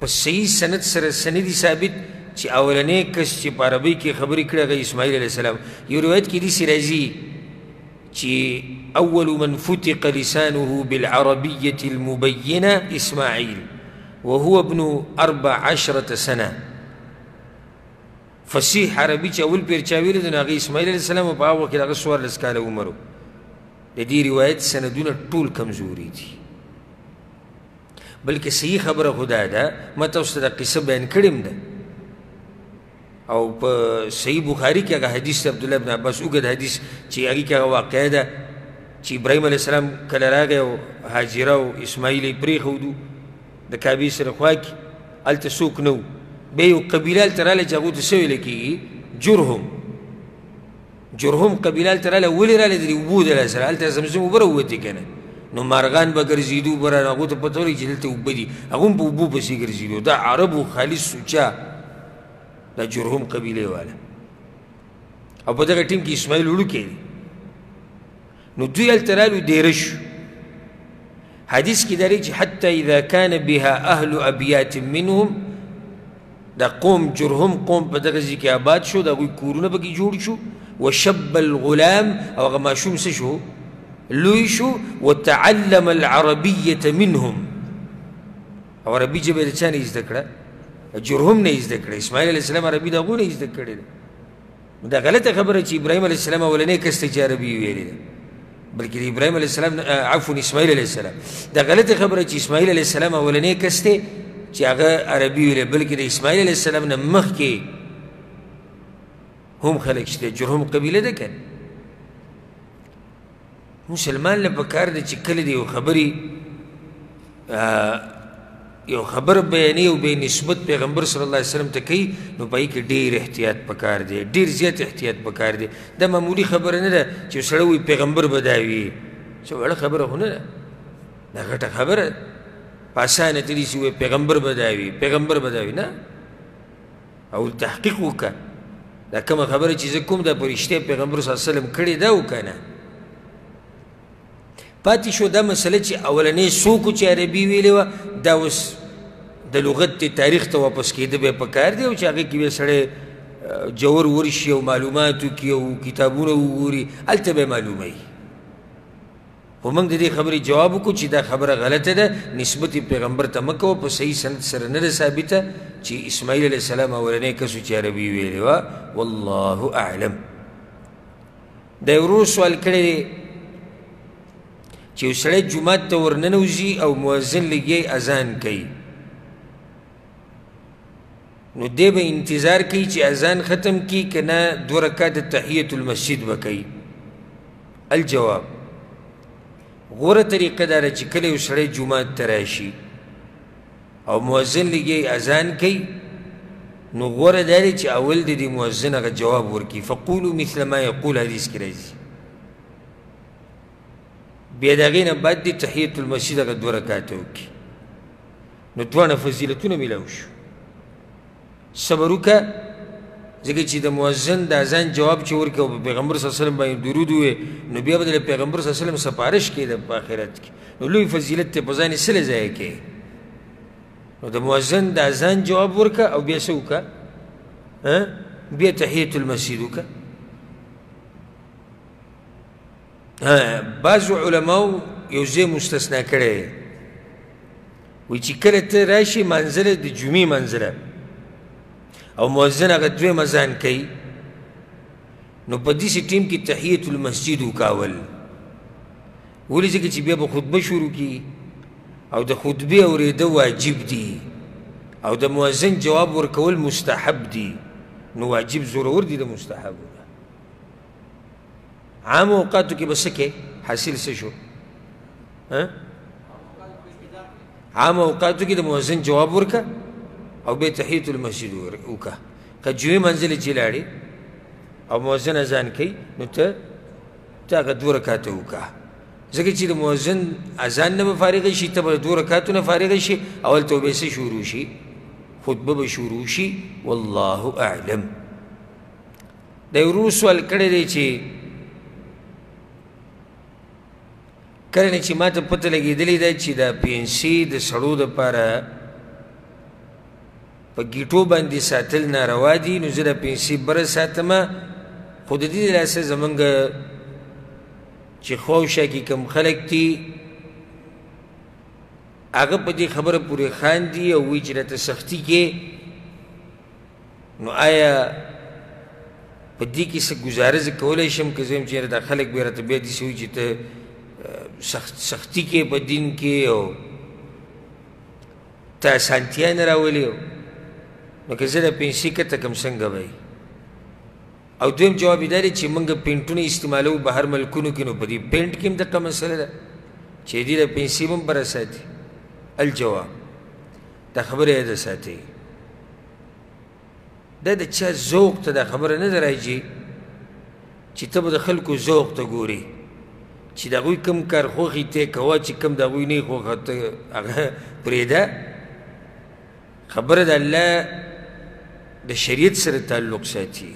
پس سید سند سر سندی ثابت چی اولنے کس چی پا عربی کی خبری کردی اگر اسماعیل علیہ السلام. یہ روایت کی دیسی رازی چی اول من فتق لسانه بالعربیت المبین اسماعیل وهو ابن اربع عشرة سنة. فصیح عربی چی اول پیر چاویر دن اگر اسماعیل علیہ السلام و پا آوکی لگر سوار لسکال عمرو. دی روایت سندون طول کمزوری دی بلکہ صحیح خبر خدا دا ما تا اس تا دا قصہ بین کریم دا او پا صحیح بخاری کی اگا حدیث تا عبداللہ ابن عباس اگد حدیث چی اگی کی اگا واقع دا چی ابراہیم علیہ السلام کلر آگئے و حاجرہ و اسماعیل پریخ ہو دو دا کعبی سر خواکی علت سوک نو بے یو قبیلہ الترالہ جاگو تسوی لکی جرہم جرہم قبیلہ الترالہ ولی رالہ دلی عبود اللہ سر علتہ زمزم برا ہوتی کنا نو مارغان با گرزیدو برا ناغو تا پتوری جلتا عبدی اگم با عبو پسی گرزیدو دا عرب و خالص سوچا دا جرہم قبیلے والا او پا دا ٹیم کی اسماعیل اولو کیا دی نو دوی الترالو دیرشو. حدیث کی داری چی حتی اذا کان بها اہل ابیات منهم دا قوم جرهم قوم پا دغزی کی آباد شو دا اگوی کورونا بگی جور شو و شب الغلام او اگا معشوم سے شو لوی شو و تعلم العربیت منهم او عربی جب ایلچا نیز دکڑا جرهم نیز دکڑا اسماعیل علیہ السلام عربی دا اگو نیز دکڑا دا غلط خبر چی ابراہیم علیہ السلام اولنے کس تجا عربی ویلی دا بلکہ ابراہیم علیہ السلام عفو اسماعیل علیہ السلام دا غلط خبر چی اسماعیل علیہ السلام اولنے کس تے چی آغا عربی ویلے بلکہ دا اسماعیل علیہ السلام نمخ کے ہم خلق شدے جرہم قبیلے دے کن. مسلمان لپکار دے چی کل دے یو خبری یو خبر بیانی و بے نسبت پیغمبر صلی اللہ علیہ وسلم تکی نو پایی که دیر احتیاط پکار دے دیر زیاد احتیاط پکار دے دا معمولی خبر ندہ چی سڑوی پیغمبر بداوی چی وڑا خبر ہونا دا دا غٹا خبر دا پاسانا تلیسی ہوئے پیغمبر بداوی پیغمبر بداوی نا اول تحقیق ہوکا دا کم خبر چیز کم دا پرشتے پیغمبر صلی اللہ علیہ وسلم کردے دا ہوکا نا. پاتی شو دا مسئلہ چی اولنے سوکو چی عربی ویلے و دا اس دا لغت تی تاریخ تا واپس کی دا بے پکار دے و چاگے کی بے سڑے جور ورشی و معلوماتو کی و کتابون و گوری علتا بے معلومی و منگ دے خبری جوابو کو چی دا خبر غلط دا نسبت پیغمبر تا مکو پا صحیح سند سرند ثابتا چی اسماعیل علیہ السلام اولنے کسو چی عربی ویلے و واللہ اعلم. دا یورو سوال کردے چی اسرے جماعت تا ورننوزی او موازن لگی ازان کئی نو دے با انتظار کئی چی ازان ختم کی کنا دو رکات تحییت المسجد بکئی. الجواب غور طریقہ دارا چی کلی اسرے جماعت تراشی او موازن لگی ازان کئی نو غور داری چی اول دی موازن اگا جواب ورکی فقولو مثل ما یقول حدیث کی رازی بیاداغین بعد دی تحییت المسجد اگر دو رکاتو کی نو دوانا فضیلتون ملاوشو صبرو کا زکر چی دا موازن دا ازان جواب چی ورکا و پیغمبر صلی اللہ علیہ وسلم بایم درود ہوئے نو بیا بدل پیغمبر صلی اللہ علیہ وسلم سپارش کی دا آخرت کی نو لوی فضیلت تے پزانی سل زائے کی نو دا موازن دا ازان جواب ورکا او بیا سو کا بیا تحییت المسجدو کا. بعض علماء یوزے مستثناء کرے ویچی کرتے راشی منظر دی جمعی منظر او موزن اگر دوی مزان کئی نو پا دیسی ٹیم کی تحییت المسجدو کاول ولی زکی چی بیا با خطبہ شروع کی او دا خطبہ او ریدہ واجب دی او دا موزن جواب ورکول مستحب دی نو واجب ضرور دی دا مستحب دی. عام اوقاتو کی بسکے حاصل سے شو عام اوقاتو کی دا موزن جواب ورکا او بے تحییت المسجد اوکا کہ جوی منزل چلاری او موزن ازان کی نو تا تا کا دو رکاتا اوکا زکر چی دا موزن ازان نبا فارغی شی تا با دو رکاتو نا فارغی شی اول تو بیسے شروع شی خطبہ بشروع شی واللہ اعلم. دا روز سوال کردے چی کرنے چی ما تا پتہ لگی دلی دا چی دا پی این سی دا سڑو دا پارا پا گیٹو باندی ساتل ناروا دی نو زدہ پی این سی برا ساتما خود دی دلاسا زمانگا چی خوشا کی کم خلق تی آگا پا دی خبر پوری خان دی اوی چی رات سختی کے نو آیا پا دی کسا گزارز کولشم کزیم چی رات خلق بیرات بیدی سوی چی تا سختی کے پا دین کے تا سانتیاں نراولی ہو مکہ زدہ پینسی کتا کم سنگا بھائی. او دویم جوابی داری چی منگا پینٹونی استعمالو باہر ملکونو کنو پا دی پینٹ کم دقا مسئلہ دا چی دی دا پینسی من برا ساتی الجواب دا خبر ہے دا ساتی دا دا چا ذوق تا دا خبر ندر آئی جی چی تب دا خلکو ذوق تا گوری چی دا گوی کم کار خوخی تے کوا چی کم دا گوی نی خوخ پریدہ خبر دا اللہ دا شریعت سر تعلق ساتی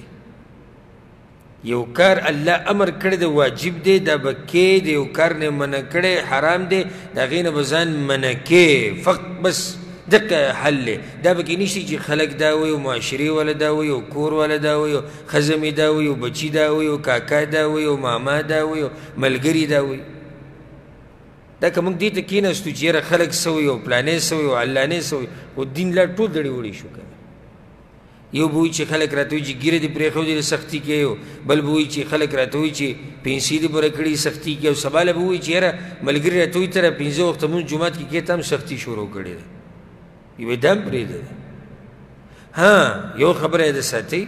یو کار اللہ امر کردے واجب دے دا بکے دے یو کار نے منع کردے حرام دے دا غین بزان منع کے فقط بس دقا حل لے دا بکی نیشتی چی خلق داوی و معاشری والا داوی و کور والا داوی و خزمی داوی و بچی داوی و کاکا داوی و ماما داوی و ملگری داوی دا که منگ دیتا کین استو چیر خلق سوی و پلانے سوی و علانے سوی و دین لار طول دڑی وڑی شو کن یو بوئی چی خلق راتوی چی گیره دی پریخو دی سختی کیا بل بوئی چی خلق راتوی چی پینسی دی برکڑی سختی کیا سبال بوئی چی را ملگری راتوی ترا پینزو اختمون جماعت کی کیتا ہم سختی شروع کردی دی یہ بے دم پریدہ دی. ہاں یو خبر ہے دا ساتھی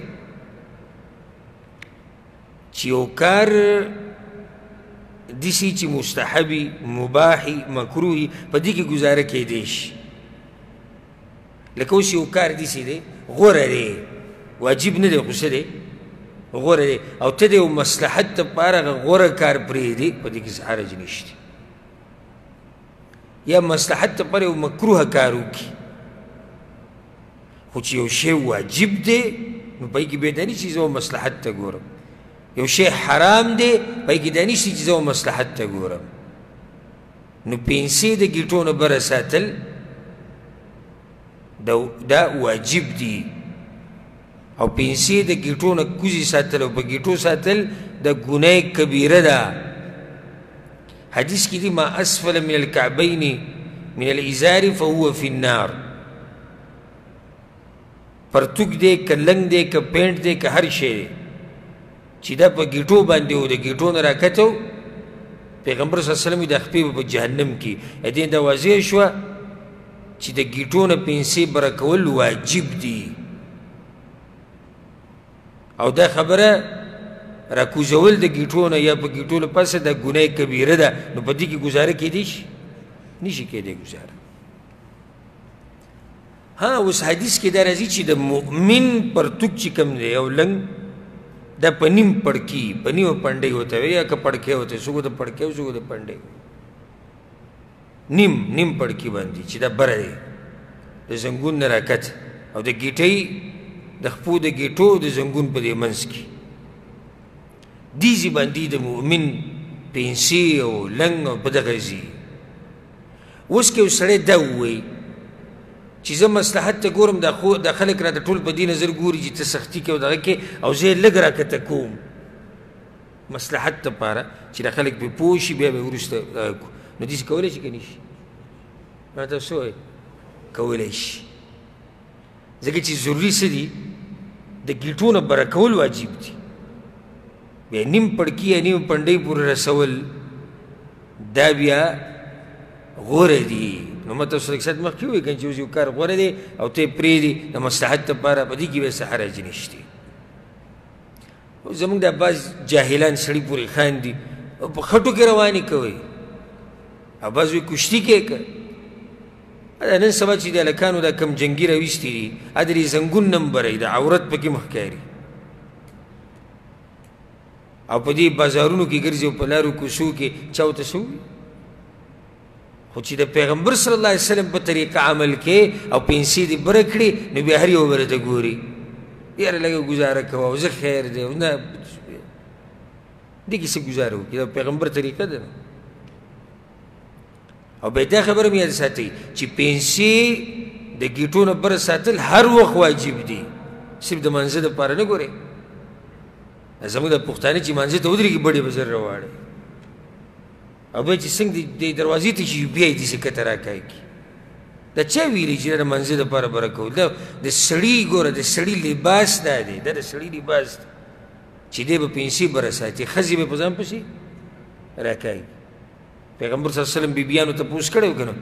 چی اوکار دیسی چی مستحبی مباحی مکروحی پا دی کی گزارہ کی دیش لکہ اسی اوکار دیسی دی غور دی واجب ندی خسر دی غور دی او تا دی و مصلحت تا پارا غور کار پریدی پا دی کی سحارہ جنیش دی یا مصلحت تا پارا و مکروح کارو کی خوچی یو شے واجب دے نو پای کی بیدانی چیزا و مصلحت تا گورم یو شے حرام دے پای کی دانی چیزا و مصلحت تا گورم نو پینسی دا گیٹون برا ساتل دا واجب دی او پینسی دا گیٹون کزی ساتل او پا گیٹون ساتل دا گناہ کبیر دا. حدیث کی دی ما اسفل من الکعبین من الازار فہو فی النار پرتوک دے کا لنگ دے کا پینٹ دے کا ہر شے دے چی دا پا گیٹو باندے ہو دے گیٹو نراکت ہو پیغمبر صلی اللہ علیہ وسلم دا خپیب پا جہنم کی ادین دا واضح شوا چی دا گیٹو نا پینسے برکول واجب دی او دا خبرہ راکوزول دا گیٹو نا یا پا گیٹو نا پاس دا گناہ کبیرہ دا نو پا دی کی گزارہ کی دیش نیشی کی دے گزارہ. ہاں اس حدیث کے در ازی چی دا مؤمن پر تک چی کم دے او لنگ دا پنیم پڑکی پنیم پندے ہوتا ہے یا کہ پڑکے ہوتا ہے سوگو دا پڑکے ہو سوگو دا پندے نیم نیم پڑکی باندی چی دا برا دے دا زنگون نراکت او دا گیٹائی دا خپو دا گیٹو دا زنگون پا دے منس کی دیزی باندی دا مؤمن پینسی او لنگ او پدغزی اس کے اسرے دا ہوئی چیزا مصلحت تا گورم دا خلق را تا طول پا دی نظر گوری جی تا سختی کیا دا غکی او زی لگ را کتا کوم مصلحت تا پارا چی دا خلق پی پوشی بیا بی ورس تا کو نو دیسی کولی چی کنیش مانا تا سوئی کولیش زکر چی ضروری سدی د گیٹون برکول واجب دی. بیا نیم پڑکی یا نیم پندی پور رسول دا بیا غور دی. نمت و سلکسات مخیو ہے کنچی وزیو کار غور دی او تی پری دی نمستحد تا پارا پا دی کی بیا سحرا جنش دی. زمان دا باز جاہلان سڑی پوری خان دی او پا خطو کی روانی کوئی او بازوی کشتی که که ادا نن سبا چی دا لکانو دا کم جنگی رویستی دی ادری زنگون نم برای دا عورت پا کی مخکاری او پا دی بازارونو کی گرزی و پلارو کسو که چاو تسوی خوچی دا پیغمبر صلی اللہ علیہ وسلم پا طریق عمل که او پینسی دی برکڑی نو بیا هری و برد گوری یار لگا گزارا کوا وزر خیر دی دی کسی گزارا ہو که دا پیغمبر طریقہ دا نا. او بیتا خبرم یاد ساتی چی پینسی دا گیتون بر ساتل هر وقت واجب دی صرف دا منزل دا پارا نگو رے از امون دا پختانی چی منزل تا ادری که بڑی بزر روارے او بای چی سنگ دی دروازی تا چی بیای دی سکتا راکای کی دا چا ویلی چی دا منزل دا پارا برکول دا دا سڑی گو را دا سڑی لباس دا دی دا دا سڑی لباس دا چی دی با پینسی بر ساتی خزی با پزان پسی راکای کی. پیغمبر صلی اللہ علیہ وسلم بی بیانو تا پوس کرے ہوگا نا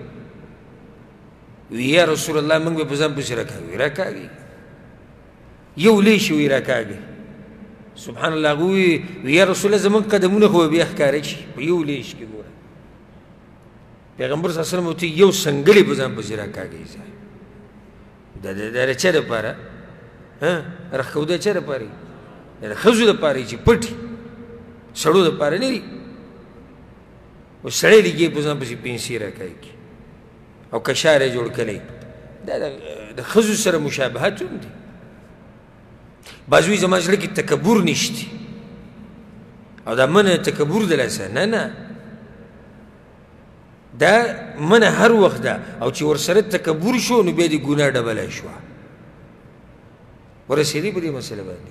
وی یا رسول اللہ منگ بے پزان پسی رکھا گئی رکھا گئی یو لیش وی رکھا گئی سبحان اللہ گوی وی یا رسول اللہ زمان قدمون خواب بیخ کارے چی یو لیش کی گورا پیغمبر صلی اللہ علیہ وسلم ہوتی یو سنگلی پزان پسی رکھا گئی زی در چا دا پارا رکھو دا چا دا پاری در خزو دا پاری چی پٹی سڑو دا پارا نیری وہ سڑے لگے پوزن پسی پینسی رکھائی کی او کشارے جوڑ کلے دا خزو سر مشابہات ہوں دی. بازوی زمان سڑے کی تکبر نشتی او دا من تکبر دلسا نا نا دا من ہر وقت دا او چی ورسر تکبر شو نو بیدی گناہ ڈبلا شو ورسیدی پا دی مسئلہ باندی.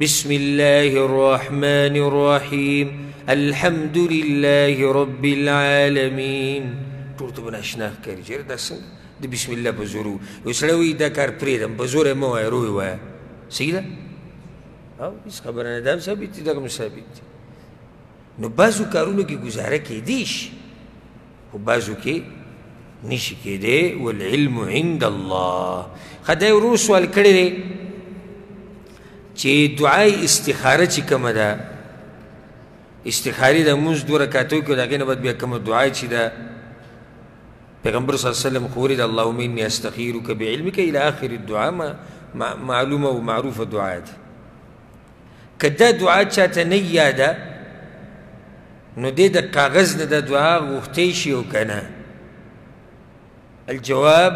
بسم الله الرحمن الرحيم الحمد لله رب العالمين طور تو بناشناخ کری جر دستن دی بسم الله بزورو یو سلوی دا کار پریدم بزور موه روی وای سیده او اس خبران دام ثابتی دا کم ثابتی نو بازو کارونو کی گزاره که دیش و بازو که نیشی که دی والعلم عند الله خدای رو سوال کرده چی دعای استخارہ چی کم دا استخاری دا موز دو رکاتوی که داگه نبت بیا کم دعای چی دا پیغمبر صلی اللہ علیہ وسلم خوری دا اللہم انی استخیرو که بعلمی که الى آخر الدعا معلوم و معروف دعای دا که دا دعای چاہتا نیا دا نو دے دا کاغذ ندا دعا غختیشیو کنا الجواب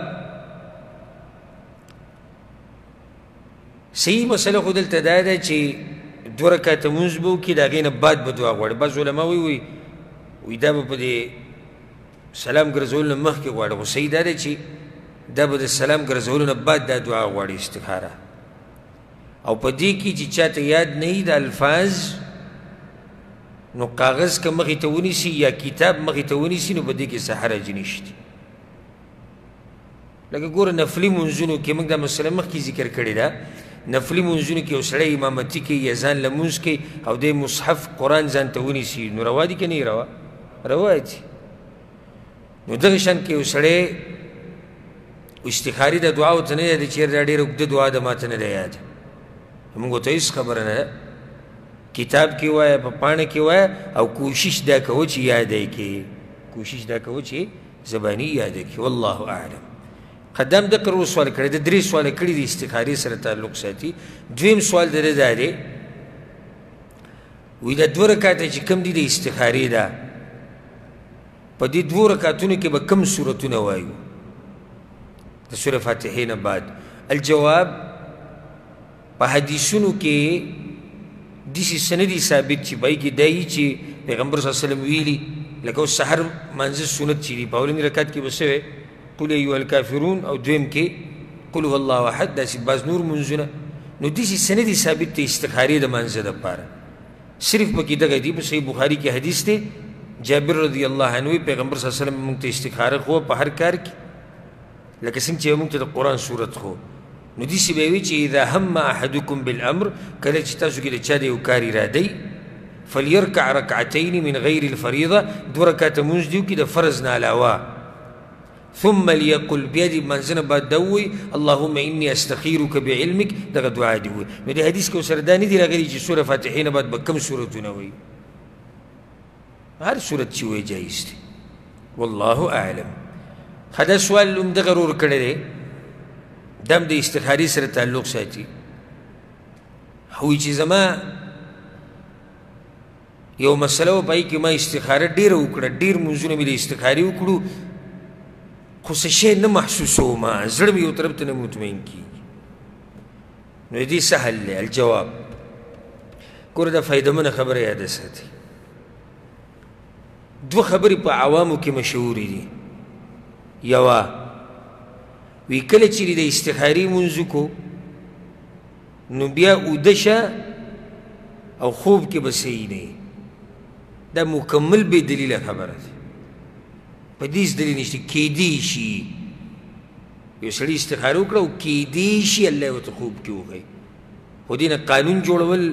صحیح مسئلہ خود دلتا دا دا چی دو رکات منز بو کی دا غین بعد با دعا گوارد بعض علماء وی وی دا با پا دے سلام گرزولن مخ کی گوارد و صحیح دا دا چی دا با دے سلام گرزولن بعد دا دعا گوارد استخارہ او پا دے کی چی چاہتا یاد نہیں دا الفاظ نو کاغذ کا مخی تونی سی یا کتاب مخی تونی سی نو پا دے کی سحرہ جنشتی لگا گور نفلی منزونو کی منگ دا مسلم مخ کی ذکر کردی دا نفلی منزونو کی اسرع امامتی کی یا زان لمنز کی او دے مصحف قرآن زان تونی سی نو روا دی که نی روا روا دی نو دغشان کی اسرع استخاری دا دعاو تنی دا چیر دا دیر اگد دعا دا ما تنی دا یاد منگو تا اس خبرن ہے کتاب کی وایا پا پانا کی وایا او کوشش دا کهو چی یاد ہے کی کوشش دا کهو چی زبانی یاد ہے کی واللہ اعلم. قدام دا کرو سوال کرده دری سوال کرده دی استخاری سر تعلق ساتی دویم سوال داره داره وی دا دو رکاتا چی کم دی دا استخاری دا پا دی دو رکاتونو که با کم سورتو نوائیو دا سور فاتحین بعد الجواب پا حدیثونو کے دیسی سندی ثابت چی بائی کی دائی چی پیغمبر صلی اللہ علیہ وسلم ویلی لکو سحر منزل سنت چی دی پاولین رکات کی بسوئے قل ایوہ الکافرون او دویم کے قل ہو اللہ واحد دا سی باز نور منزونا نو دیسی سندی ثابت تی استخاری دا منزل دا پارا صرف پا کی دا گئی دی پا صحیح بخاری کی حدیث تی جابر رضی اللہ عنہ پیغمبر صلی اللہ علیہ وسلم مونگتا استخارہ خوا پا ہر کار کی لکسنگ چاہے مونگتا دا قرآن صورت خوا نو دیسی بیوی چی اذا ہم احدکم بالعمر کلی چی تاسو کلی چا دے اکاری را دی فلیرکع رکعتین من غیر الفریضہ دو رکعت منز دیو کی دا فرض نالاوا ثم لیقل بیادی منزن بعد دووی اللہم انی استخیرک بعلمک دا دعا دیوی نو دی حدیث کو سردانی دی راگلی چی سور فاتحین بعد بکم سورتو نوی ہر سورت چی ہوئے جائز دی واللہ اعلم. خدا سوال ام دا غرور کردے دم دا استخاری سر تعلق ساتی ہوئی چیز ما یو مسئلہ و پائی کہ ما استخارہ دیر اکڑا دیر منزون میں دا استخاری اکڑو خوششے نمحسوس ہو ما زرم یو طرف تنمتمین کی نو دی سحل لے الجواب کردہ فائدہ من خبر یاد ساتی دو خبری پا عوامو کی مشہوری دی یوا وی کل چیلی دا استخاری منزو کو نو بیا اودشا او خوب کی بسیئی نہیں دا مکمل بے دلیل خبرت پا دیس دلیل نشتی کی دیشی یو سلی استخاری اکڑا و کی دیشی اللہ و تخوب کیو گئی خود دینا قانون جوڑول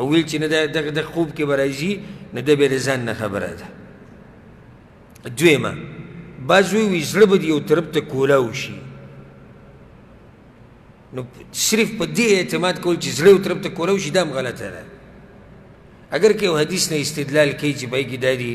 اول چی نا دا خوب کی برازی نا دا بے رزان نا خبرت. دوی ما بازوی زرب دیو طرف تا کولاو شی نو صرف پا دی اعتماد کول چی زرب طرف تا کولاو شی دام غلط ہے. اگر کہ وہ حدیث نے استدلال کی چی بائی کی داری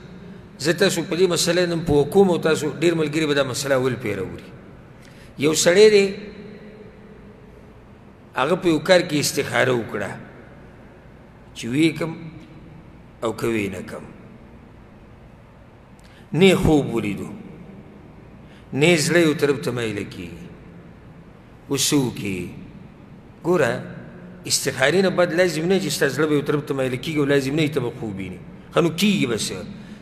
زیتا سو پا دی مسئلہ نم پوکوم و تاسو دیر ملگیری با دا مسئلہ اول پیرا ہوری یو سلی دے آغا پا اوکار کی استخارہ اکڑا چوی کم او کوی نکم نی خوب بولی دو نیز لیو طرف تمائل کی وسو کی گورا استخاری نباد لازم نہیں جستا زلبیو طرف تمائل کی گو لازم نہیں تبا خوبی نہیں خانو کی گی بس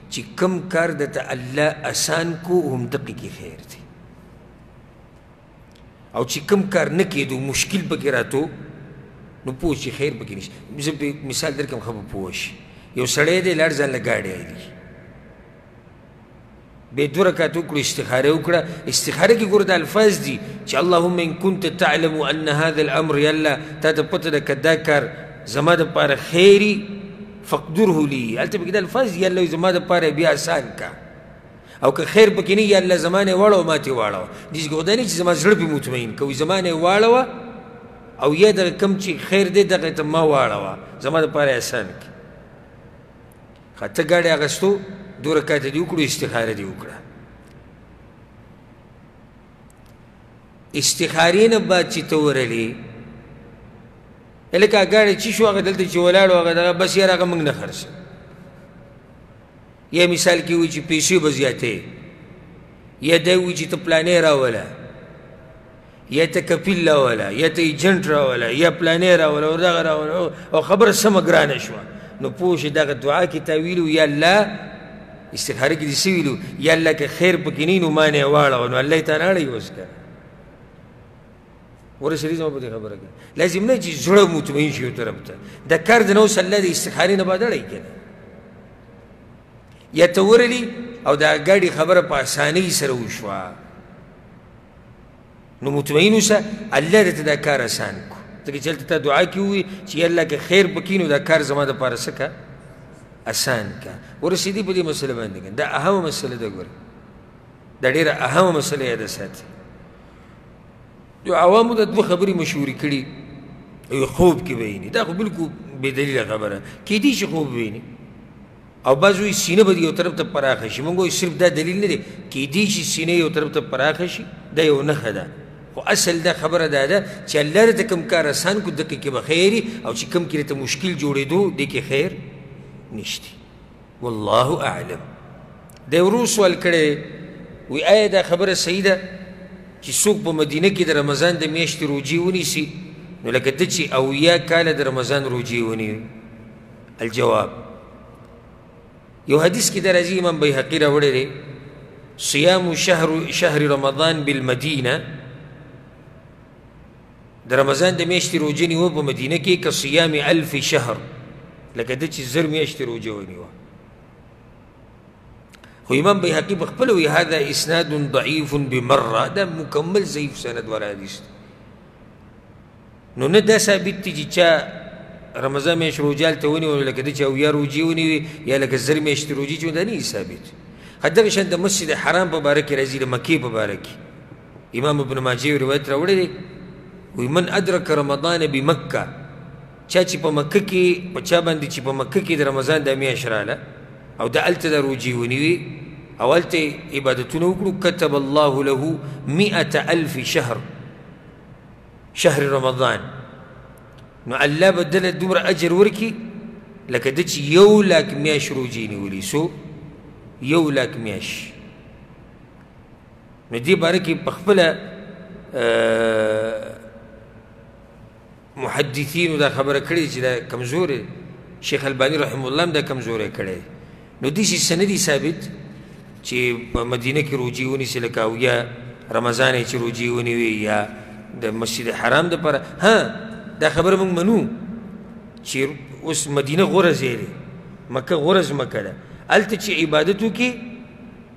چی کم کار دتا اللہ آسان کو ہم دقی کی خیر دی او چی کم کار نکی دو مشکل بکی راتو نو پوش چی خیر بکی نیش مثال در کم خب پوش یو سڑے دے لارزان لگاڑی آئی دی بے دو رکعت اکڑا استخارہ اکڑا استخارہ کی گردہ الفاظ دی چی اللہم ان کنت تعلم ان هذا الامر یا اللہ تا تا پتہ دا کدا کار زما دا پارا خیری فقدره لی حالتا بکدہ الفاظ دی یا اللہ زما دا پارا بیا آسان کا او که خیر بکنی یا اللہ زمان والا و ماتی والا دیس گردہ نیچی زما زربی مطمئن کوئی زمان والا و او یا دا کم چی خیر دے دا غیتا ما والا و زما دا پارا آسان کا خاطر گاڑی آغستو دو رکعت دی اکڑو استخارہ دی اکڑا استخارین بات چی تورا لی لیکن اگر چی شو آگا دلتا چی ولارو آگا دلتا بس یار آگا منگ نخرس یا مثال کی ہوئی چی پیسی بزیاتے یا دیوی چی تا پلانے راولا یا تا کپیل راولا یا تا ایجنٹ راولا یا پلانے راولا اور خبر سمگرانا شوا نو پوش داگا دعا کی تاویلو یا اللہ استخارہ کی دیسی ویلو یا اللہ کے خیر پکنین و مانے والا و نو اللہ تعالیٰ رہی اس کا اور اس لیے مجھے خبر اگر لازم نہیں چیز زڑا مطمئن شیو طرف تا دا کرد نو صلی اللہ دے استخارہ نبادہ رہی کنا یا تور لی او دا گاڑی خبر پا آسانی سر اوشوا نو مطمئنو سا اللہ دے دا کار آسان کو تاکہ چلتا تا دعا کی ہوئی چی اللہ کے خیر پکنین و دا کار زمان دا پار سکا آسان کا اور اسی دی پدی مسئلہ باندگن دا اہم مسئلہ دا گوری دا دیر اہم مسئلہ یاد ساتھ جو عوامو دا دو خبری مشہوری کری او خوب که بینی دا خو بلکو بدلیل خبره که دیش خوب بینی او بعضوی سینه با دیو طرف تا پراخشی منگوی صرف دا دلیل نده که دیش سینه یو طرف تا پراخشی دا یو نخدا خو اصل دا خبره دادا چه اللہ را تا کم کار آسان کو دکی که بخیری او چه کم کرتا مشکل جوڑی دو دیکی خیر نشتی والله اعلم. دا رو سوال کرده وی آیا دا خبره سیده چی سوک با مدینه که در رمضان دا میاشت روجی ونی سی نو لکه دا چی اویا کال در رمضان روجی ونی. الجواب یو حدیث که در ازی امام بیهقی را وڑه ره صیام شهر رمضان بالمدینه در رمضان دا میاشت روجی نیو با مدینه که که صیام الف شهر لکه دا چی زر میاشت روجی ونیو. خو امام بیهقی بخپلوی هذا اسناد ضعیف بمرہ دا مکمل ضعیف سند والا حدیث نو نه دا ثابت تی چا رمضان میش روجال تونی و لکه دا چا اویا روجی ونی یا لکه زر میش روجی چون دا نی ثابت. حداقشن د مسجد حرام مبارک رزیل مکی مبارک امام ابن ماجه روایت راوړی دی وی من ادرک رمضان بمکه چا چې په مکه کې په چا باندې چې په مکه کې د رمضان د میاش رااله او دا الته دا روجی ونی او الته عبادتونه وکړو كتب الله له مئة الف شهر شهر رمضان نو الله بدل دومره اجر ورکی لکه د چې یو لاک میاش روجی نیولي سو یو لاک میاش. نو دې باره کې په خپله محدثینو دا خبره کړې چې دا کمزور شیخ الباني رحمه الله هم دا کمزوری کړی نو دیسی سندی ثابت چی مدینه کی روجیونی سی لکاو یا رمضانی چی روجیونی وی یا دا مسجد حرام دا پارا ہاں دا خبر منگ منو چی اس مدینه غرز ایلی مکہ غرز مکہ دا علت چی عبادتو کی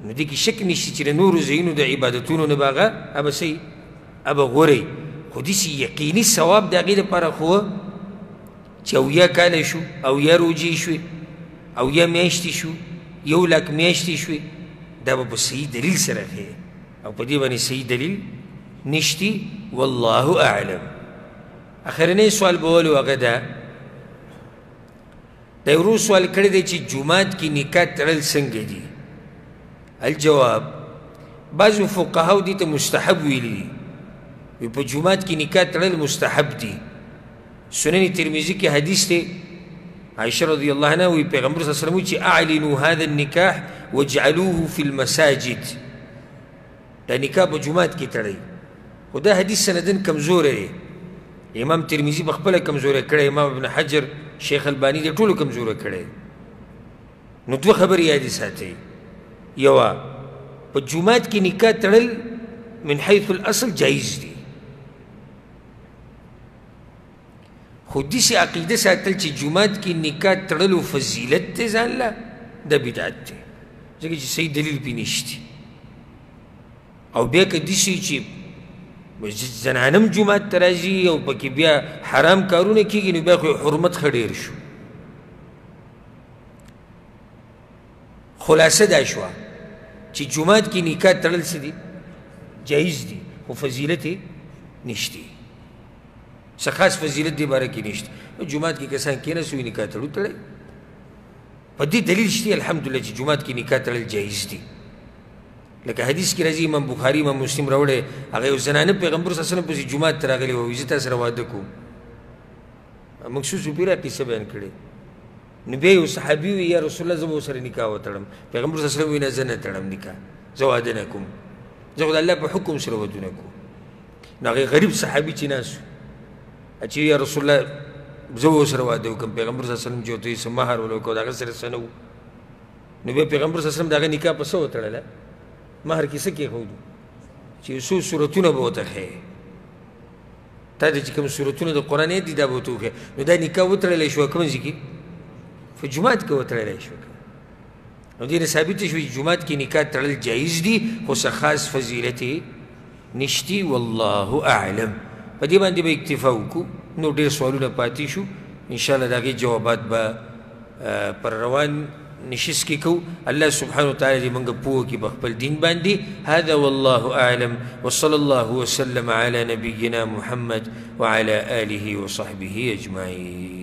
نو دیکی شک نیشتی چی نو روزینو دا عبادتونو نباغا اب سی اب غری خودیسی یقینی ثواب دا غیر پارا خوا چی او یا کالا شو او یا روجی شوی او یا میاشتی شو یو لک میاشتی شوی دا با صحیح دلیل سرخه او پا دیوانی صحیح دلیل نشتی والله اعلم. اخرنه سوال بولو اگه دا دا رو سوال کرده چی جماعت کی نکاح ترل سنگه دی. الجواب بعضو فقهاو دیتا مستحب ویلی وی پا جماعت کی نکاح ترل مستحب دی. سنن ترمیزی کی حدیث تی عائشہ رضی اللہ عنہ وی پیغمبر صلی اللہ علیہ وسلم چی اعلنو هذا النکاح وجعلوه فی المساجد دا نکاح با جماعت کی تڑی و دا حدیث سندن کمزور ہے امام ترمیزی بخبلہ کمزور کرے امام ابن حجر شیخ البانی دا طول کمزور کرے. نو دو خبری حدیث آتے یوا با جماعت کی نکاح تڑل من حیث الاصل جائز دی خودی سے عقیدہ ساتل چی جماعت کی نکاح ترلو فضیلت تے زان لا دا بدعات تے زکر چی صحیح دلیل پی نشتی او بیا کدی سی چی زنانم جماعت ترازی او پاکی بیا حرام کارونے کی گی نو بیا خوی حرمت خدیر شو. خلاصہ دا شوا چی جماعت کی نکاح ترل سی دی جائز دی و فضیلت نشتی سخاص فضیلت دی بارا کی نشت جماعت کی کسان کینا سوی نکاح تلو تلائی پا دی دلیل شتی الحمدللہ چی جماعت کی نکاح تلال جائز دی لکہ حدیث کی رضی امام بخاری امام مسلم روڑے اگر زنان پیغمبر صلی اللہ علیہ وسلم پسی جماعت تراغلی وویزی تاس روادہ کو مقصود سو پیرا قصہ بیان کردے نبی و صحابیوی یا رسول اللہ زبو سر نکاح و ترم پیغمبر صلی اللہ علیہ وسلم وینا زنہ ترم نکاح زوادہ نکم زواد اللہ پا حکم سر روادہ نکم ناغی غریب صحابی چی ناسو اچھی یا رسول اللہ زو سر وعدہ وکم پیغمبر صلی اللہ علیہ وسلم جو توی سمہر ولوکو داگر سر سنو نبی پیغمبر صلی اللہ علیہ وسلم داگر نکاح پسو تڑھلا مہر کی سکی خودو چی سو سورتون بوتا خی تا دا چی کم سورتون دا قرآن دی دا بوتو خی نو دا نکاح وطرلی شو کم زکی فجماعت کا وطرلی شو کم نو دین ثابت شوی جماعت کی نکاح تڑھل جائز دی خوص خاص فضیلت نشتی واللہ اعلم. پا دی باندی با اکتفاو کو نو دیر سوالو نا پاتی شو انشاءاللہ داگی جوابات با پر روان نشس کی کو اللہ سبحانہ وتعالی دی منگا پوہ کی بخبل دین باندی. هذا واللہ اعلم وصل اللہ وسلم علی نبینا محمد وعلی آلہ وصحبہ اجمعین.